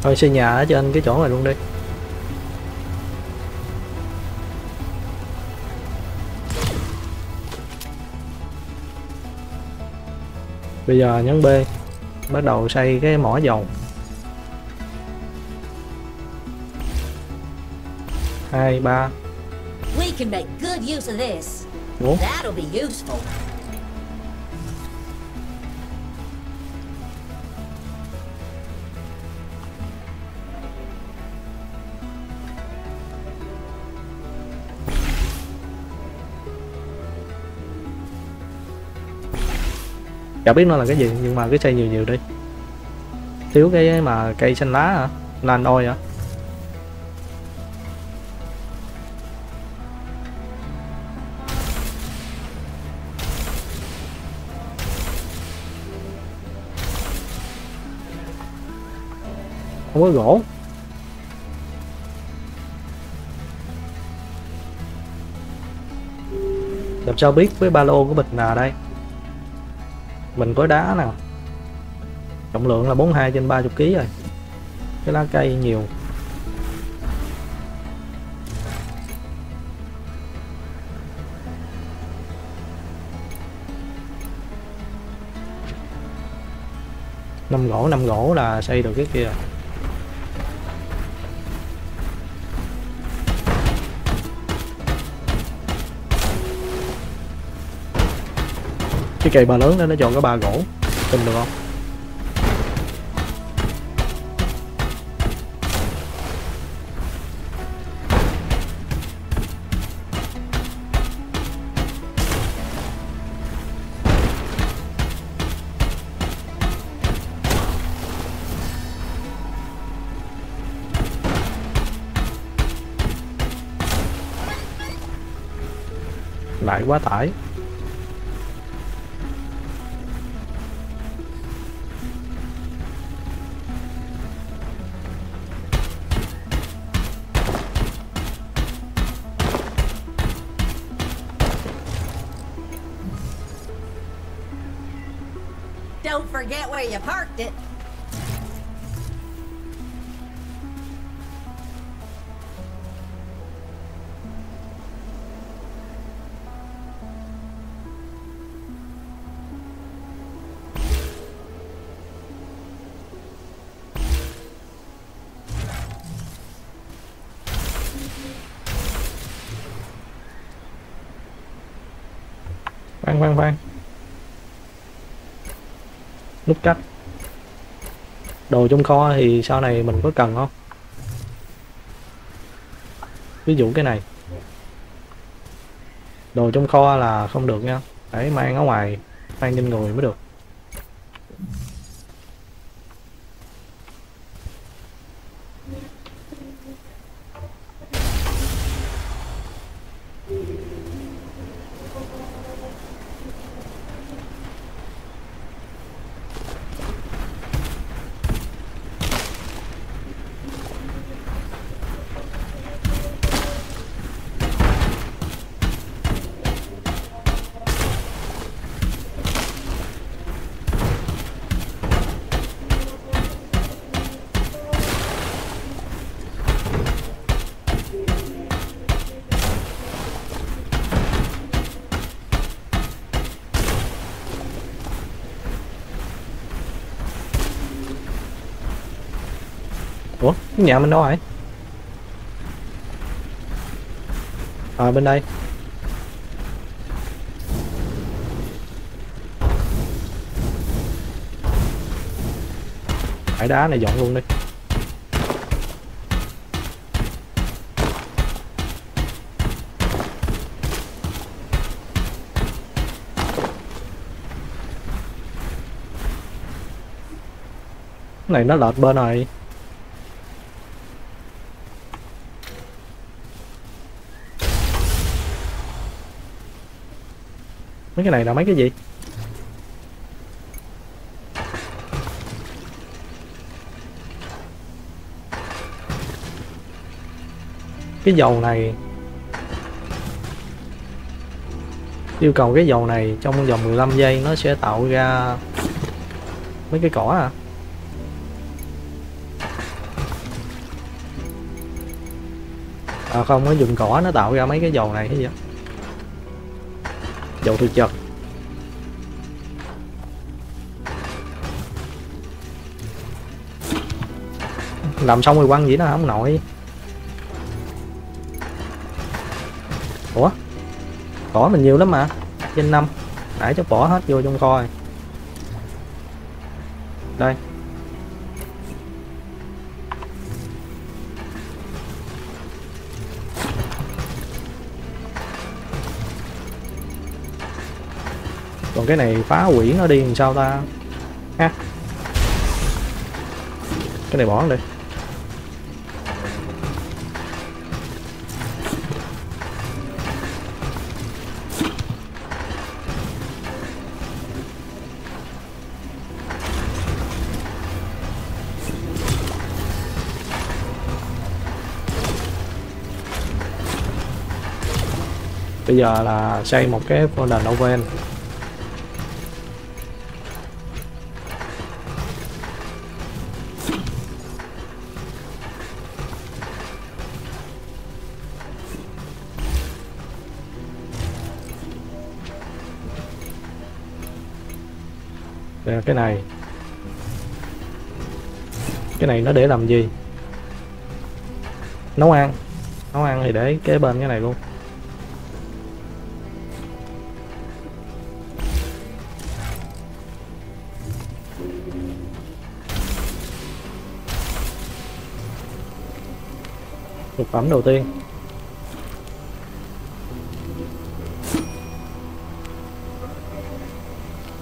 Thôi xây nhà ở trên cái chỗ này luôn đi. Bây giờ nhấn B, bắt đầu xây cái mỏ dầu. Hai, ba. Ủa? Chả biết nó là cái gì nhưng mà cứ xây nhiều nhiều đi. Thiếu cái mà cây xanh lá hả? Lan oi hả? Không có gỗ. Làm sao biết với ba lô của mình là đây? Mình có đá nè. Trọng lượng là bốn mươi hai trên ba mươi ký rồi. Cái lá cây nhiều. năm gỗ, năm gỗ là xây được cái kia. Cái cây bà lớn đó nó chọn có ba gỗ, tìm được không? Lại quá tải. Forget where you parked it. Bang bang bang. Nút cách. Đồ trong kho thì sau này mình có cần không? Ví dụ cái này. Đồ trong kho là không được nha. Phải mang ở ngoài, mang trên người mới được. Ủa, nhà mình đâu rồi? Ờ à, bên đây. Bãi đá này dọn luôn đi. Cái này nó lọt bên này. Mấy cái này là mấy cái gì? Cái dầu này. Yêu cầu cái dầu này trong vòng mười lăm giây nó sẽ tạo ra mấy cái cỏ à. À không, cái rừng cỏ nó tạo ra mấy cái dầu này cái gì á. Dầu từ chật. Làm xong rồi quăng vậy nó không nổi. Ủa? Cỏ mình nhiều lắm mà. Trên năm. Nãy cho bỏ hết vô trong kho rồi. Đây. Còn cái này phá hủy nó đi làm sao ta ha. Cái này bỏ nó đi. Bây giờ là xây một cái Golden Oven. Đây là cái này. Cái này nó để làm gì? Nấu ăn. Nấu ăn thì để kế bên cái này luôn. Thực phẩm đầu tiên.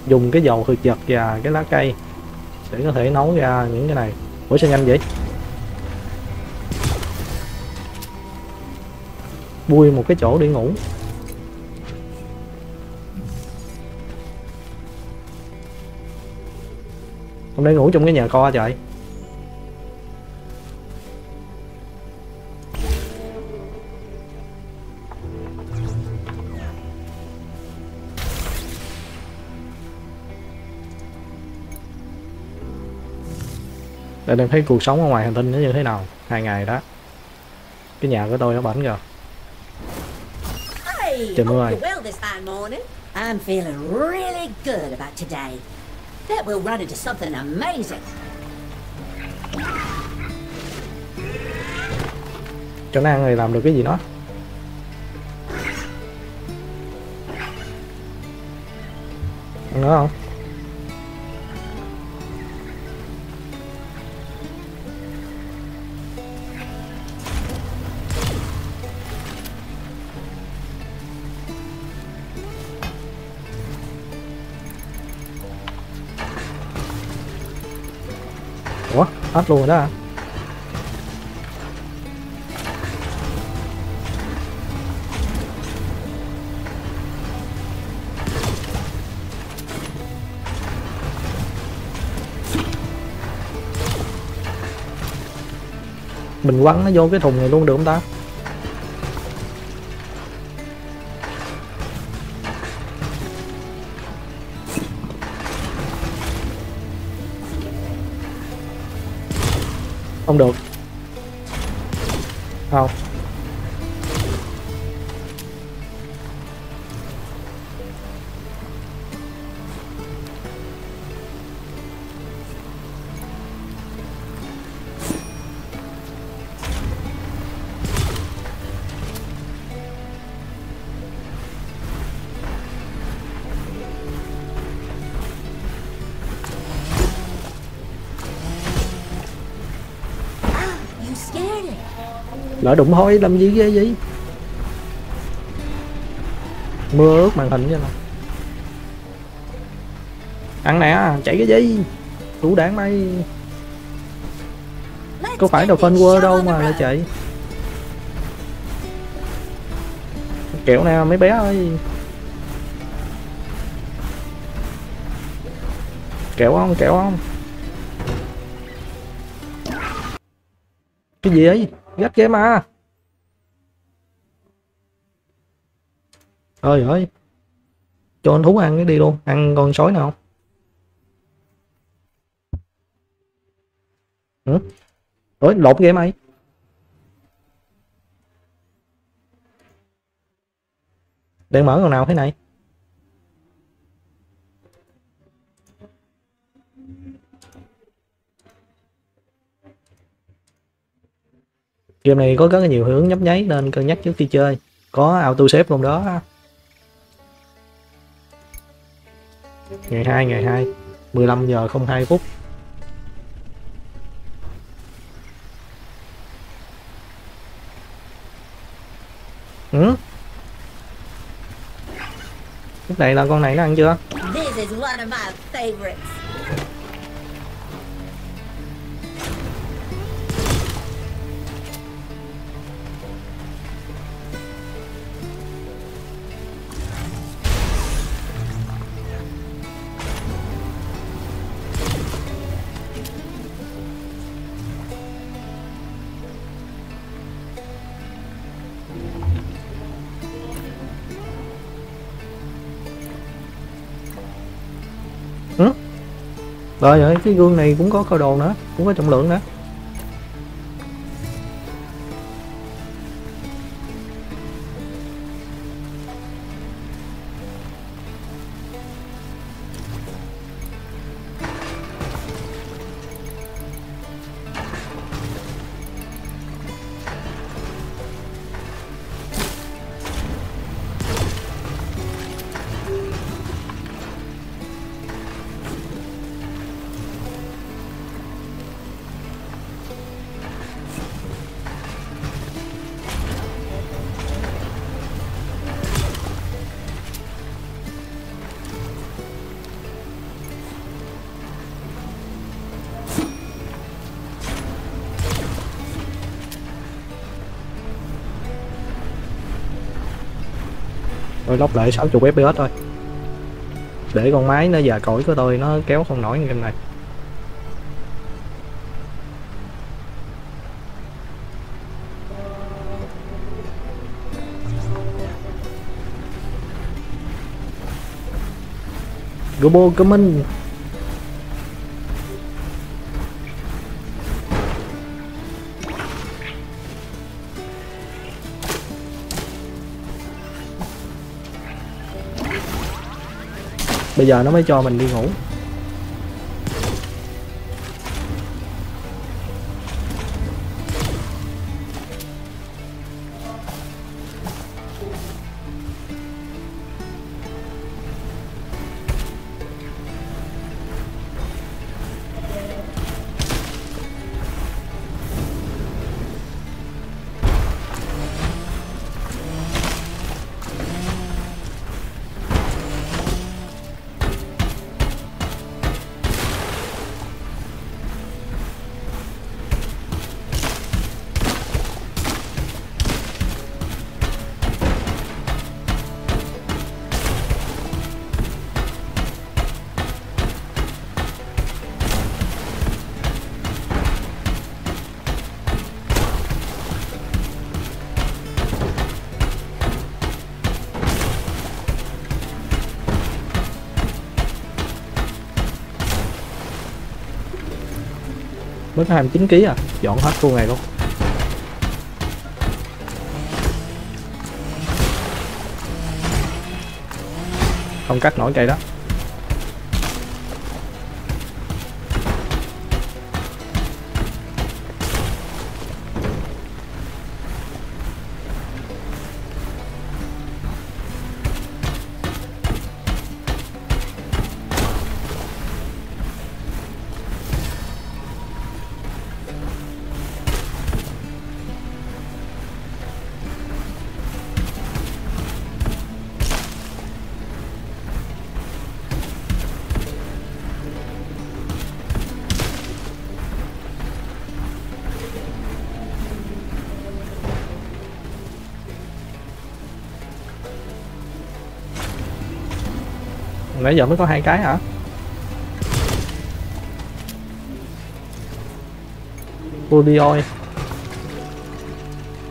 Dùng cái dầu thực vật và cái lá cây để có thể nấu ra những cái này. Ủa sao nhanh vậy? Bui một cái chỗ để ngủ. Hôm nay ngủ trong cái nhà kho trời. Để em thấy cuộc sống ở ngoài hành tinh nó như thế nào. Hai ngày đó. Cái nhà của tôi nó bẩn rồi. Trời mưa ơi. I'm feeling really good about today. That we'll run into something amazing. Cho nó ăn thì làm được cái gì nó. Ăn nữa không? Ủa, hết luôn rồi đó hả? Mình quăng nó vô cái thùng này luôn được không ta? Không được. Không. Lỡ đụng hôi làm gì ghê vậy? Mưa ướt màn hình vậy nè. Ăn nè, chạy cái gì? Đủ đảng mày. Có phải đồ phân quơ đâu mà lại chạy. Kiểu nào mấy bé ơi. Kẹo không? Kẹo không? Cái gì ấy? Gắt game mà. Trời ơi. Cho anh Thú ăn cái đi luôn. Ăn con sói nào không? Hử? Ủa? Lột game ấy. Đang mở con nào thế này? Game này có rất là nhiều hướng nhấp nháy nên cân nhắc trước khi chơi. Có auto save luôn đó. Ngày hai, ngày hai, mười lăm giờ không hai phút. Ừ? Lúc này là con này nó ăn chưa? Rồi rồi, cái gương này cũng có câu đồ nữa, cũng có trọng lượng nữa. Lóc lại sáu mươi ép pê ét thôi để con máy nó già cỗi của tôi nó kéo không nổi game này. Gobo coming. Bây giờ nó mới cho mình đi ngủ. Mới có hai mươi chín ký à, dọn hết khu này luôn. Không cắt nổi cây đó. nãy giờ mới có hai cái hả? Poly oi.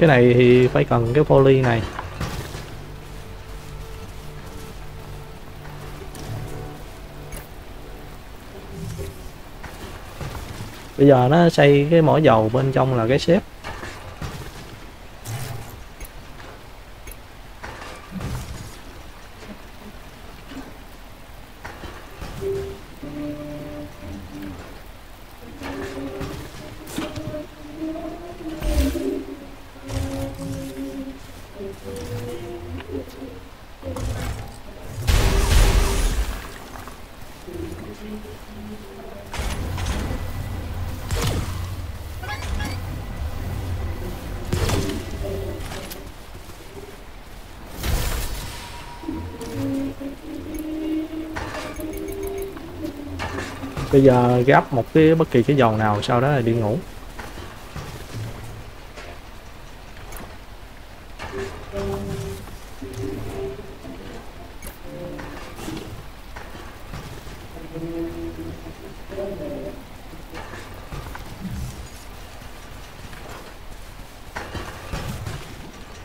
Cái này thì phải cần cái poly này. Bây giờ nó xây cái mỏ dầu bên trong là cái xếp. Bây giờ gắp một cái bất kỳ cái giòn nào, sau đó là đi ngủ.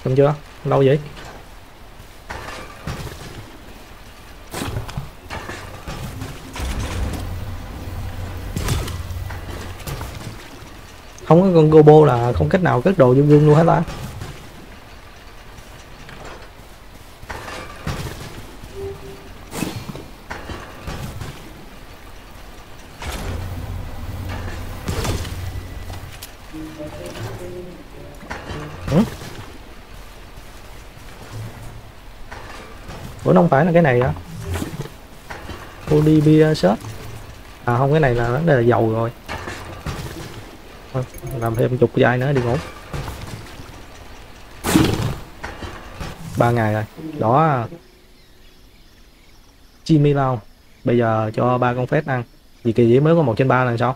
Xong chưa? Lâu vậy? Không có con gobo là không cách nào cất đồ vô gương luôn hả ta? Ừ? Ủa nó không phải là cái này hả? Poly beer shot. À không, cái này là đây là dầu rồi. Làm thêm chục giây nữa đi ngủ. Ba ngày rồi đó. Chimi lao. Bây giờ cho ba con phết ăn. Vì kỳ dĩ mới có một trên ba lần sau.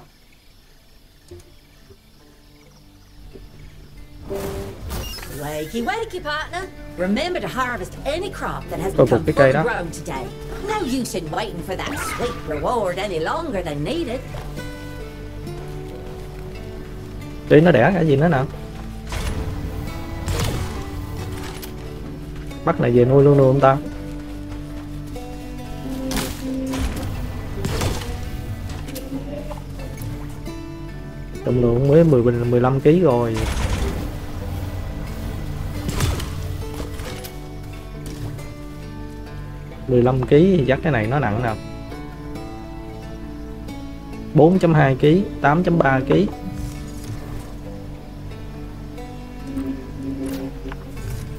Tôi phục cái cây đó. Tí nó đẻ cái gì nữa nè. Bắt này về nuôi luôn luôn ta. Trọng lượng mới mười bình mười lăm ký rồi. mười lăm ký thì chắc cái này nó nặng nè. bốn chấm hai ký, tám chấm ba ký.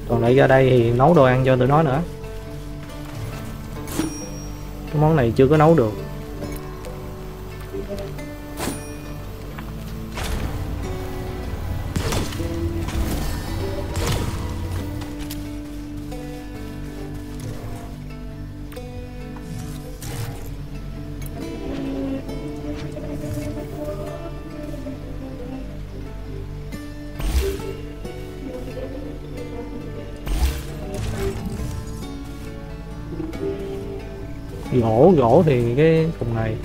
Còn lại ra đây thì nấu đồ ăn cho tụi nó nữa. Cái món này chưa có nấu được. Gỗ, gỗ thì cái thùng này.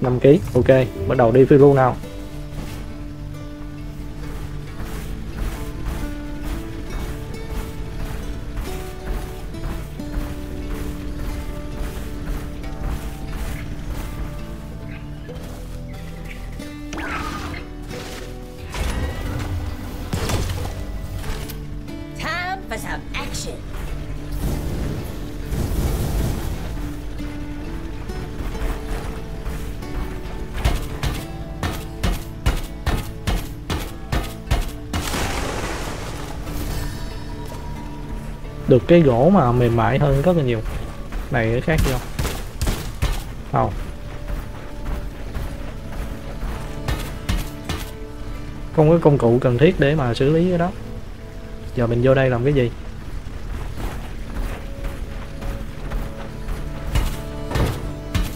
năm ký, ok, bắt đầu đi phiêu lưu nào. Được cái gỗ mà mềm mại hơn rất là nhiều. Này nó khác nhau. Không. Không có công cụ cần thiết để mà xử lý cái đó. Giờ mình vô đây làm cái gì?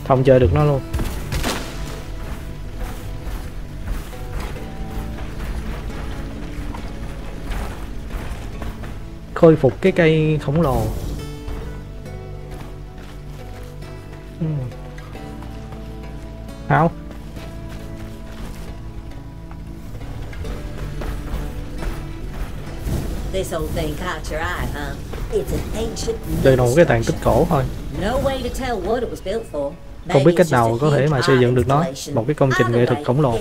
Không chơi được nó luôn. Khôi phục cái cây khổng lồ. Hảo. Đây là một cái tàn tích cổ thôi. Không biết cách nào có thể mà xây dựng được nó, một cái công trình nghệ thuật khổng lồ.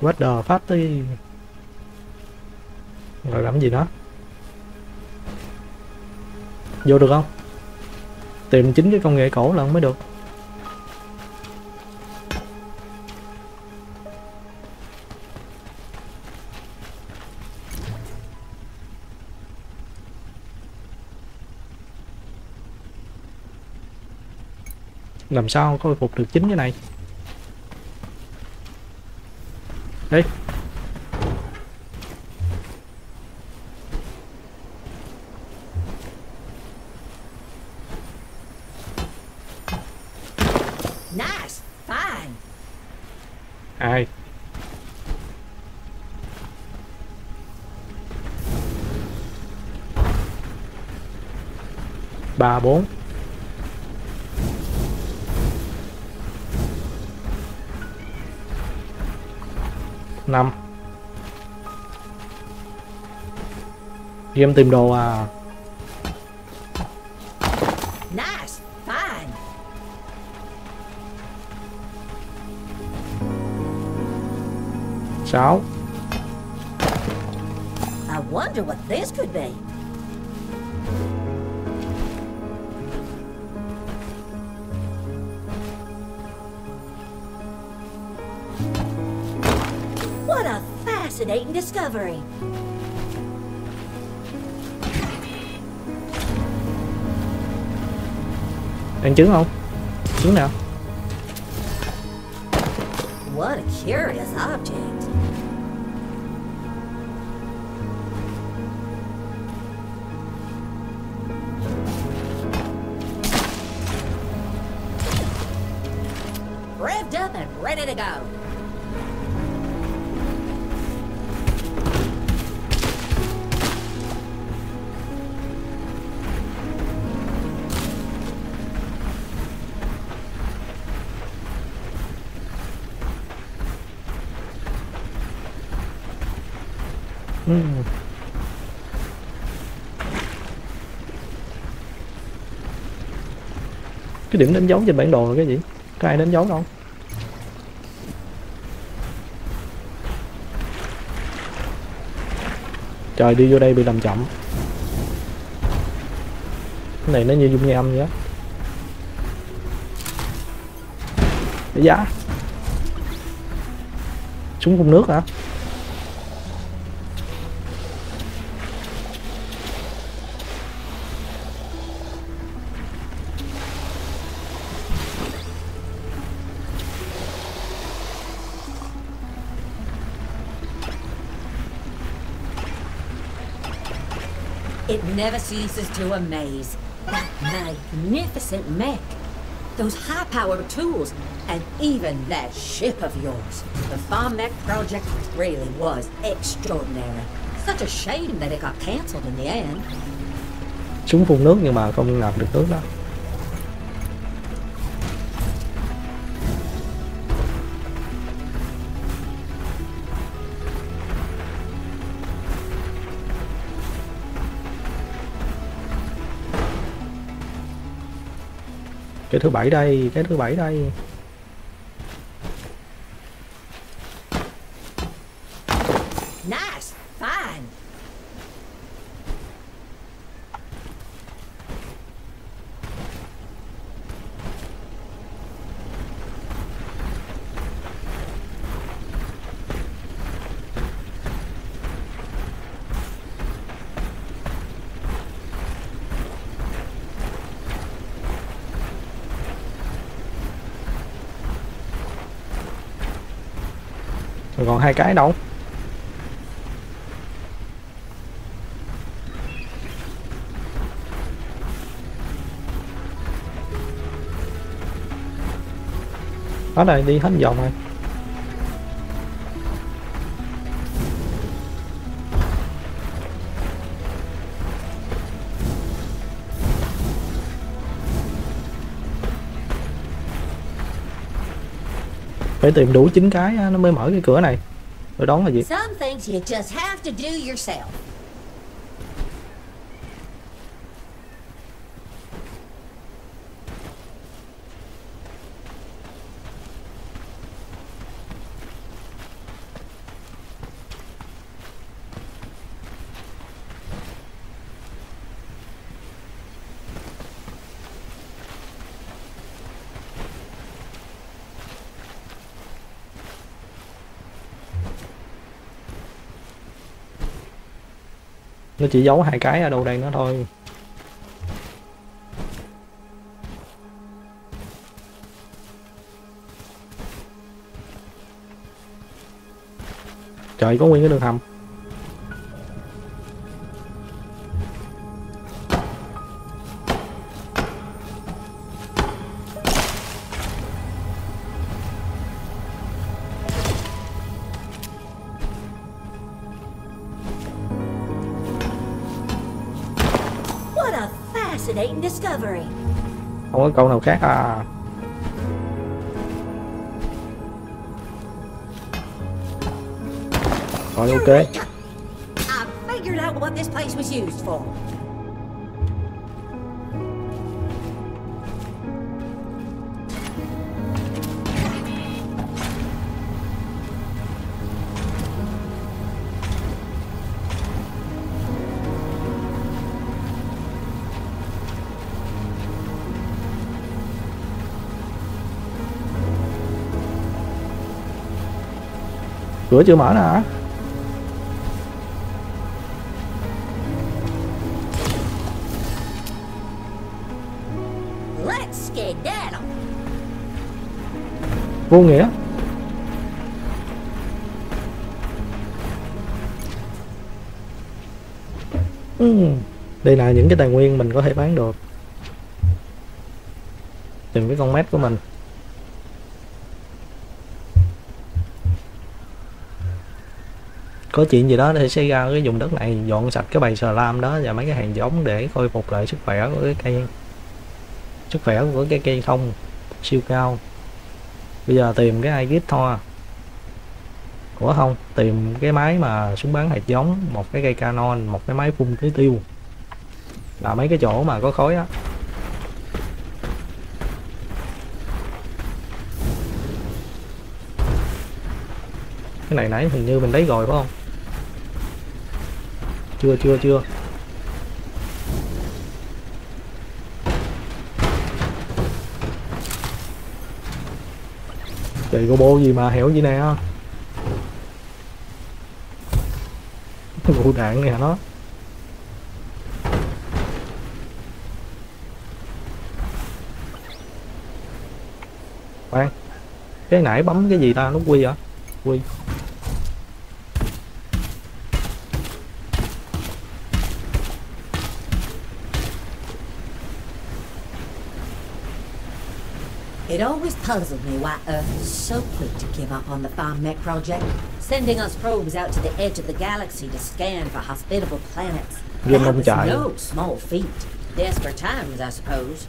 What the party. Rồi làm gì đó? Vô được không? Tìm chính cái công nghệ cổ là không mới được. Làm sao khôi phục được chính cái này? Ê! Ai? Ba bốn. Năm. Game tìm đồ à. sáu. I wonder what this could be. What a fascinating discovery. Ăn trứng không? Trứng nào? What a curious object. Revved up and ready to go. Mm. Cái điểm đánh dấu trên bản đồ là cái gì? Có ai đánh dấu không? Trời, đi vô đây bị làm chậm. Cái này nó như dung nghe âm vậy á. Giá súng phun nước hả? It never ceases to amaze. That magnificent mech, those high-powered tools, and even that ship of yours. The farm mech project really was extraordinary. Such a shame that it got cancelled in the end. Súng phun nước nhưng mà không ngập được nước đó. Cái thứ bảy đây, cái thứ bảy đây. Nice, fine. Rồi còn hai cái đâu. Đó này đi hết vòng rồi. Phải tìm đủ chín cái nó mới mở cái cửa này. Rồi đón là gì? Nó chỉ giấu hai cái ở đâu đây nữa thôi. Trời, có nguyên cái đường hầm. Không có câu nào khác à. Rồi ok. Cửa chưa mở nữa hả? Vô nghĩa. Ừ. Đây là những cái tài nguyên mình có thể bán được. Tìm cái con mét của mình. Có chuyện gì đó thì sẽ ra cái vùng đất này, dọn sạch cái bầy slam đó và mấy cái hàng giống để khôi phục lại sức khỏe của cái cây, sức khỏe của cái cây thông siêu cao. Bây giờ tìm cái ai thoa của không, tìm cái máy mà súng bắn hạt giống, một cái cây canon, một cái máy phun tưới tiêu, là mấy cái chỗ mà có khói á. Cái này nãy hình như mình lấy rồi phải không? Chưa chưa chưa. Trời, robot gì mà hẻo gì nè. Vụ đạn này hả nó? Khoan. Cái nãy bấm cái gì ta, nó quy vậy? Quy. It always puzzled me why Earth is so quick to give up on the farm mech project, sending us probes out to the edge of the galaxy to scan for hospitable planets. That was no small feat. Desperate times, I suppose.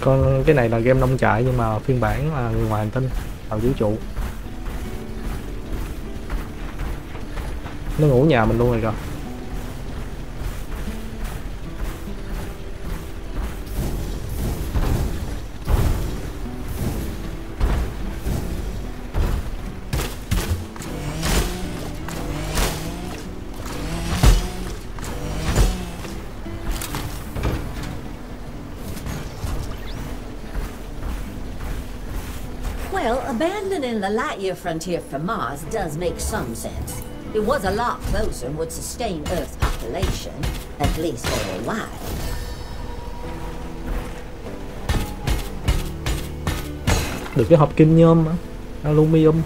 Con cái này là game nông trại nhưng mà phiên bản là người ngoài hành tinh, tàu vũ trụ. Nó ngủ nhà mình luôn rồi kìa. Abandoning the Lightyear Frontier for Mars does make some sense. It was a lot closer and would sustain Earth's population, at least for a while. Được cái hộp kim nhôm á. aluminum.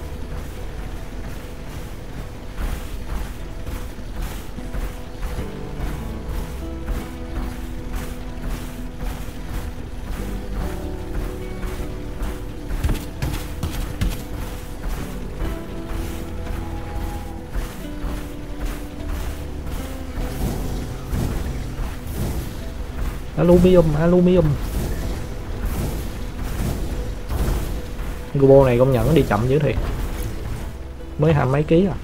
Aluminum, aluminum. Gobo này công nhận đi chậm dữ thiệt. Mới hai mấy ký à.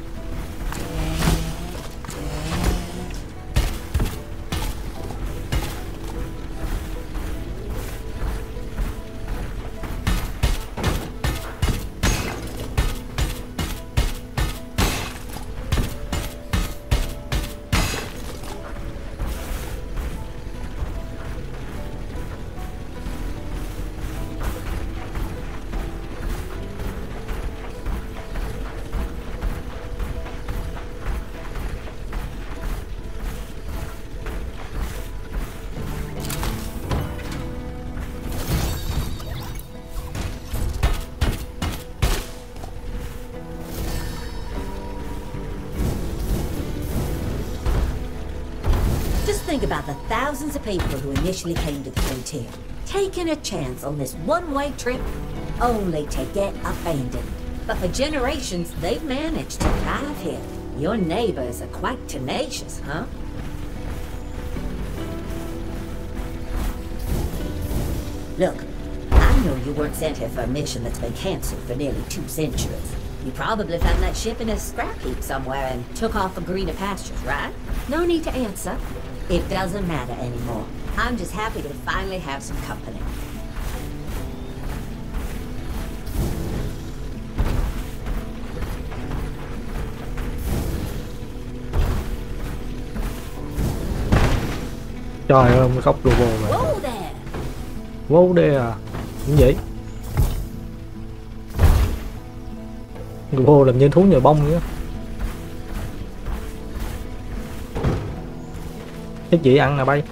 About the thousands of people who initially came to the frontier, taking a chance on this one-way trip only to get abandoned. But for generations, they've managed to thrive here. Your neighbors are quite tenacious, huh? Look, I know you weren't sent here for a mission that's been cancelled for nearly two centuries. You probably found that ship in a scrap heap somewhere and took off for greener pastures, right? No need to answer. It doesn't matter anymore. I'm just happy to finally have some company. Trời ơi, ông khóc Gobo này. Whoa there. Whoa there à? Cũng vậy. Gobo làm như thú nhồi bông nữa. Cái chị ăn là bay.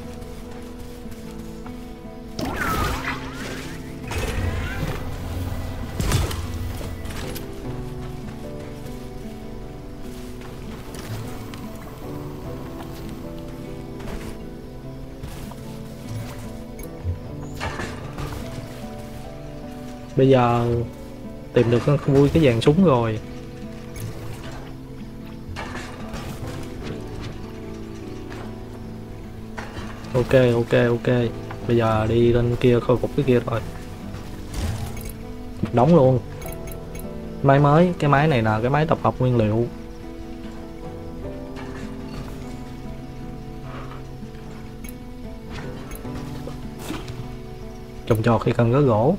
Bây giờ tìm được con vui cái dàn súng rồi. Ok ok ok, bây giờ đi lên kia khôi phục cái kia thôi. Đóng luôn. Máy mới, cái máy này là cái máy tập hợp nguyên liệu. Trồng trọt khi cần gỡ gỗ.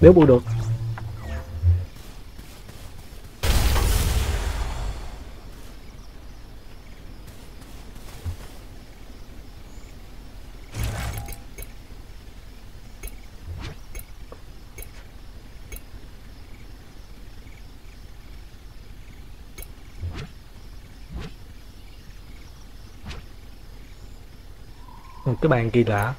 Nếu mua được. Một cái bàn kỳ lạ.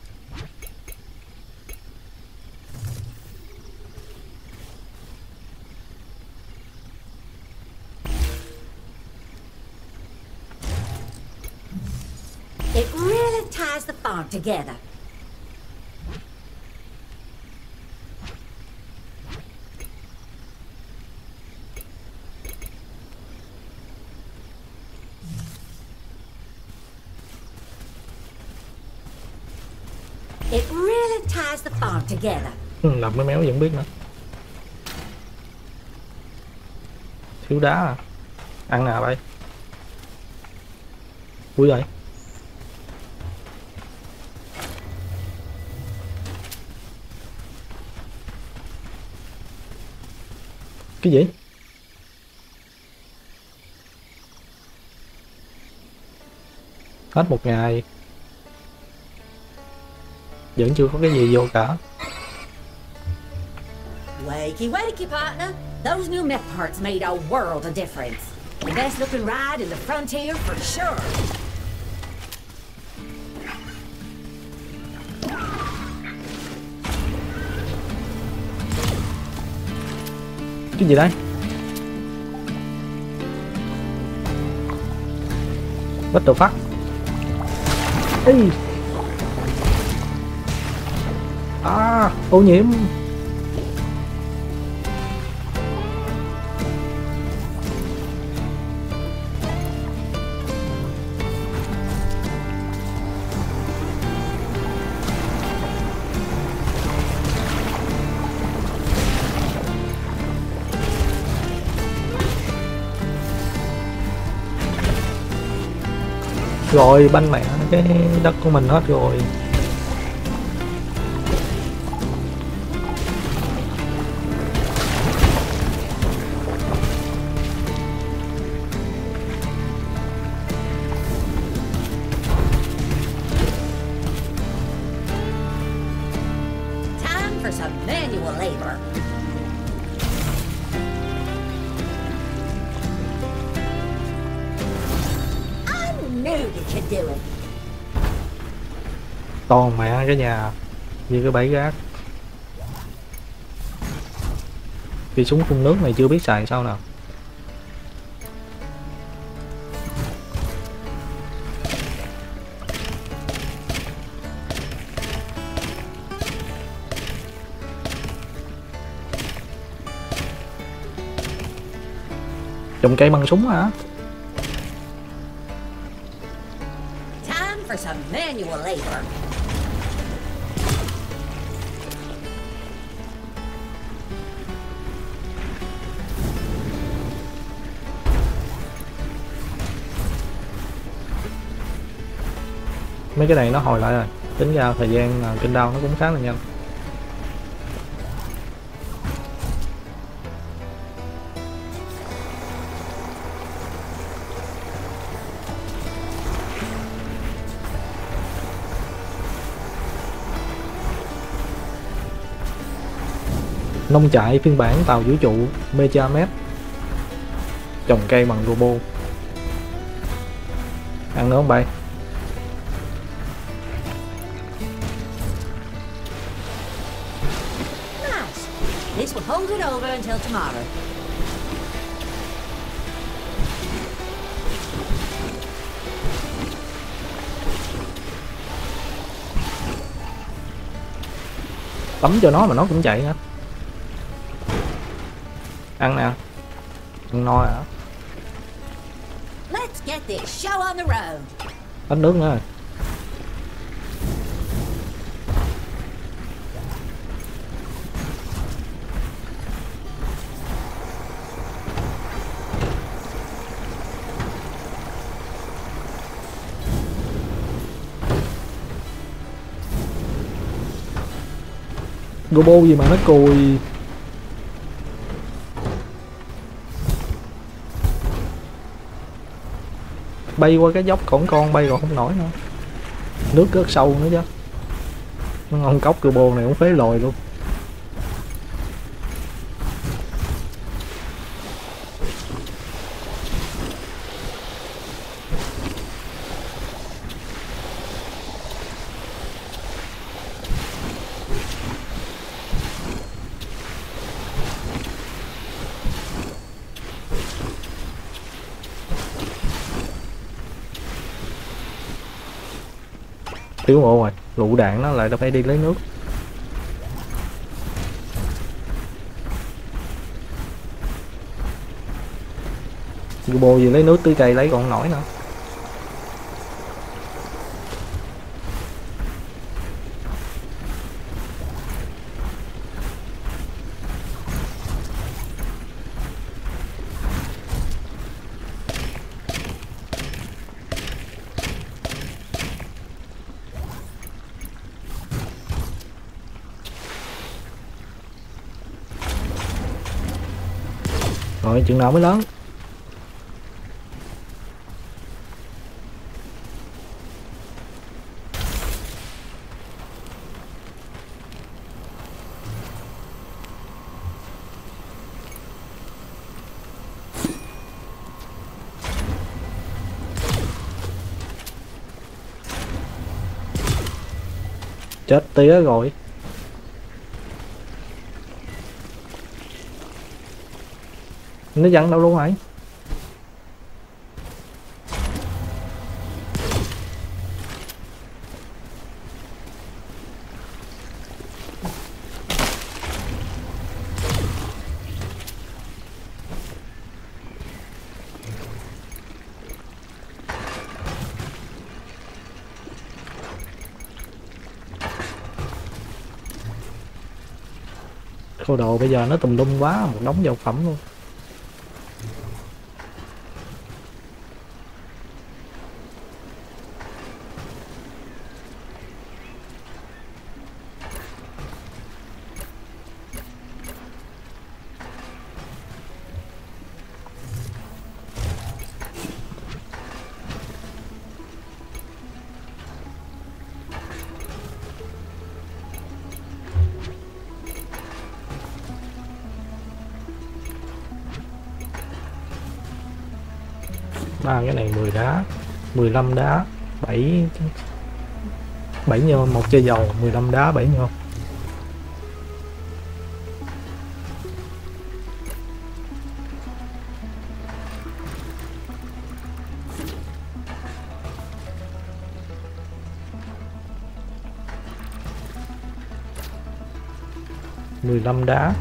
Together. It really ties the farm together. Làm cái méo vẫn biết nữa. Thiếu đá à? Ăn nào đây? Ui rồi. Cái gì? Hết một ngày vẫn chưa có cái gì vô cả. Wakey, wakey, partner. Those new mech parts made a world of difference. The best looking ride in the frontier for sure. Cái gì đây? What the fuck? Ê! À, ô nhiễm. Rồi banh mẹ cái đất của mình hết rồi. Toàn mẹ cái nhà như cái bãi rác. Thì súng phun nước này chưa biết xài sao nào. Trồng cây bằng súng hả? Time for some manual labor. Mấy cái này nó hồi lại rồi, tính ra thời gian kênh đao nó cũng khá là nhanh. Nông trại phiên bản tàu vũ trụ Megamet, trồng cây bằng robot. Ăn nữa không bạn? Hold it over until tomorrow. Tắm cho nó mà nó cũng chạy hả? Ăn nè. Ăn no hả? Let's get this show on the road. Đánh nước nữa. Robot gì mà nó cùi. Bay qua cái dốc cổng con bay còn không nổi nữa. Nước rất sâu nữa chứ. Nó ông cốc robot này cũng phế lồi luôn. Tiểu ngộ rồi, lụ đạn nó lại đâu phải đi lấy nước. Bồ gì lấy nước tưới cây lấy còn nổi nữa. Thôi chừng nào mới lớn. Chết tía rồi. Nó dẫn đâu luôn hả? Cô đồ bây giờ nó tùm lum quá, một đống dầu phẩm luôn. À, cái này mười đá mười lăm đá bảy bảy nhôm, một chai dầu, mười lăm đá bảy nhôm. mười lăm đá.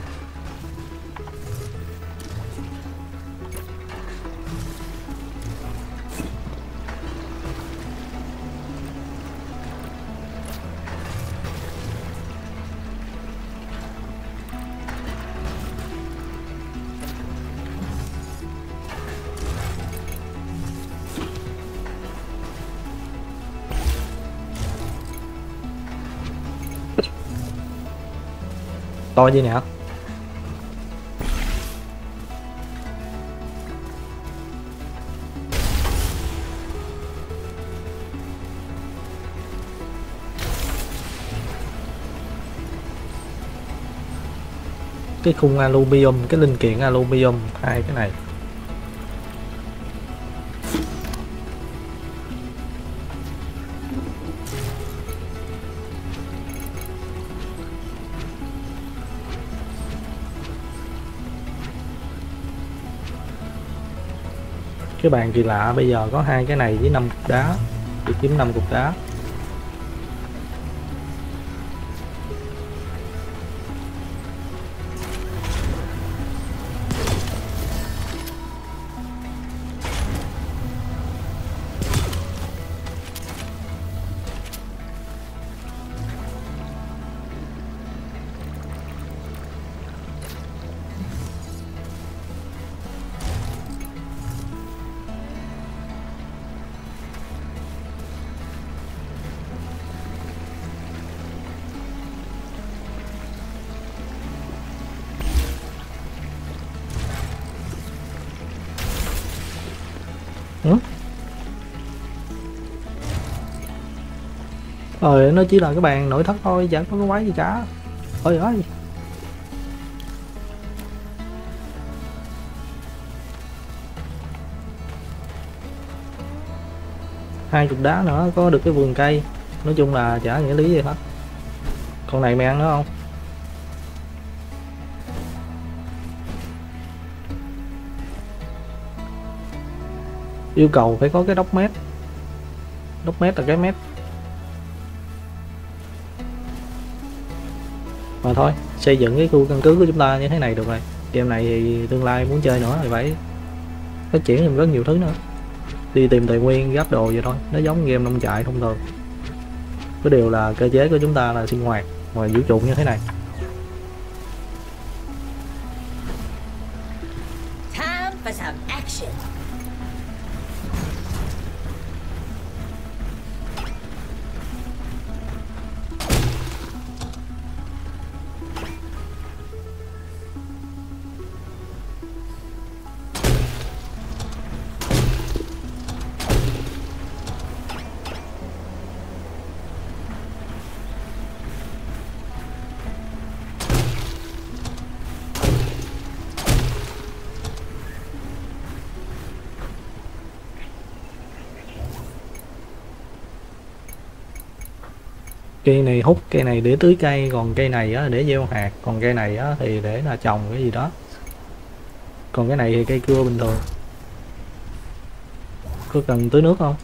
To gì nè. Cái khung aluminium, cái linh kiện aluminium, hai cái này. Cái bàn kỳ lạ bây giờ có hai cái này với năm cục đá, đi kiếm năm cục đá. Rồi nó chỉ là cái bàn nội thất thôi, chẳng có cái quái gì cả. Ôi ơi. Hai chục đá nữa có được cái vườn cây. Nói chung là chả nghĩa lý gì hết. Con này mày ăn nữa không? Yêu cầu phải có cái đốc mét. Đốc mét là cái mét. Mà thôi, xây dựng cái khu căn cứ của chúng ta như thế này được rồi. Game này thì tương lai muốn chơi nữa thì phải phát triển thêm rất nhiều thứ nữa. Đi tìm tài nguyên, gắp đồ vậy thôi. Nó giống game nông trại thông thường. Cái điều là cơ chế của chúng ta là sinh hoạt ngoài vũ trụ như thế này. cây này hút, cây này để tưới cây, còn cây này á để gieo hạt, còn cây này á thì để là trồng cái gì đó, còn cái này thì cây cưa bình thường. Có cần tưới nước không?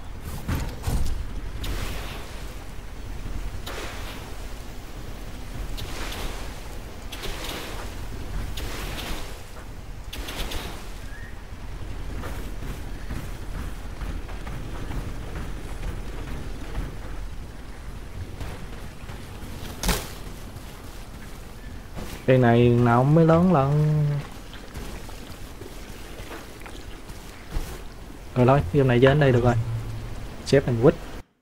Cây này nào không mới lớn lận. Rồi thôi, game này chơi đến đây được rồi. Save and quit.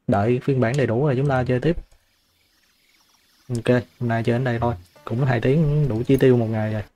Đợi phiên bản đầy đủ rồi chúng ta chơi tiếp. Ok, hôm nay chơi đến đây thôi. Cũng hai tiếng đủ chi tiêu một ngày rồi.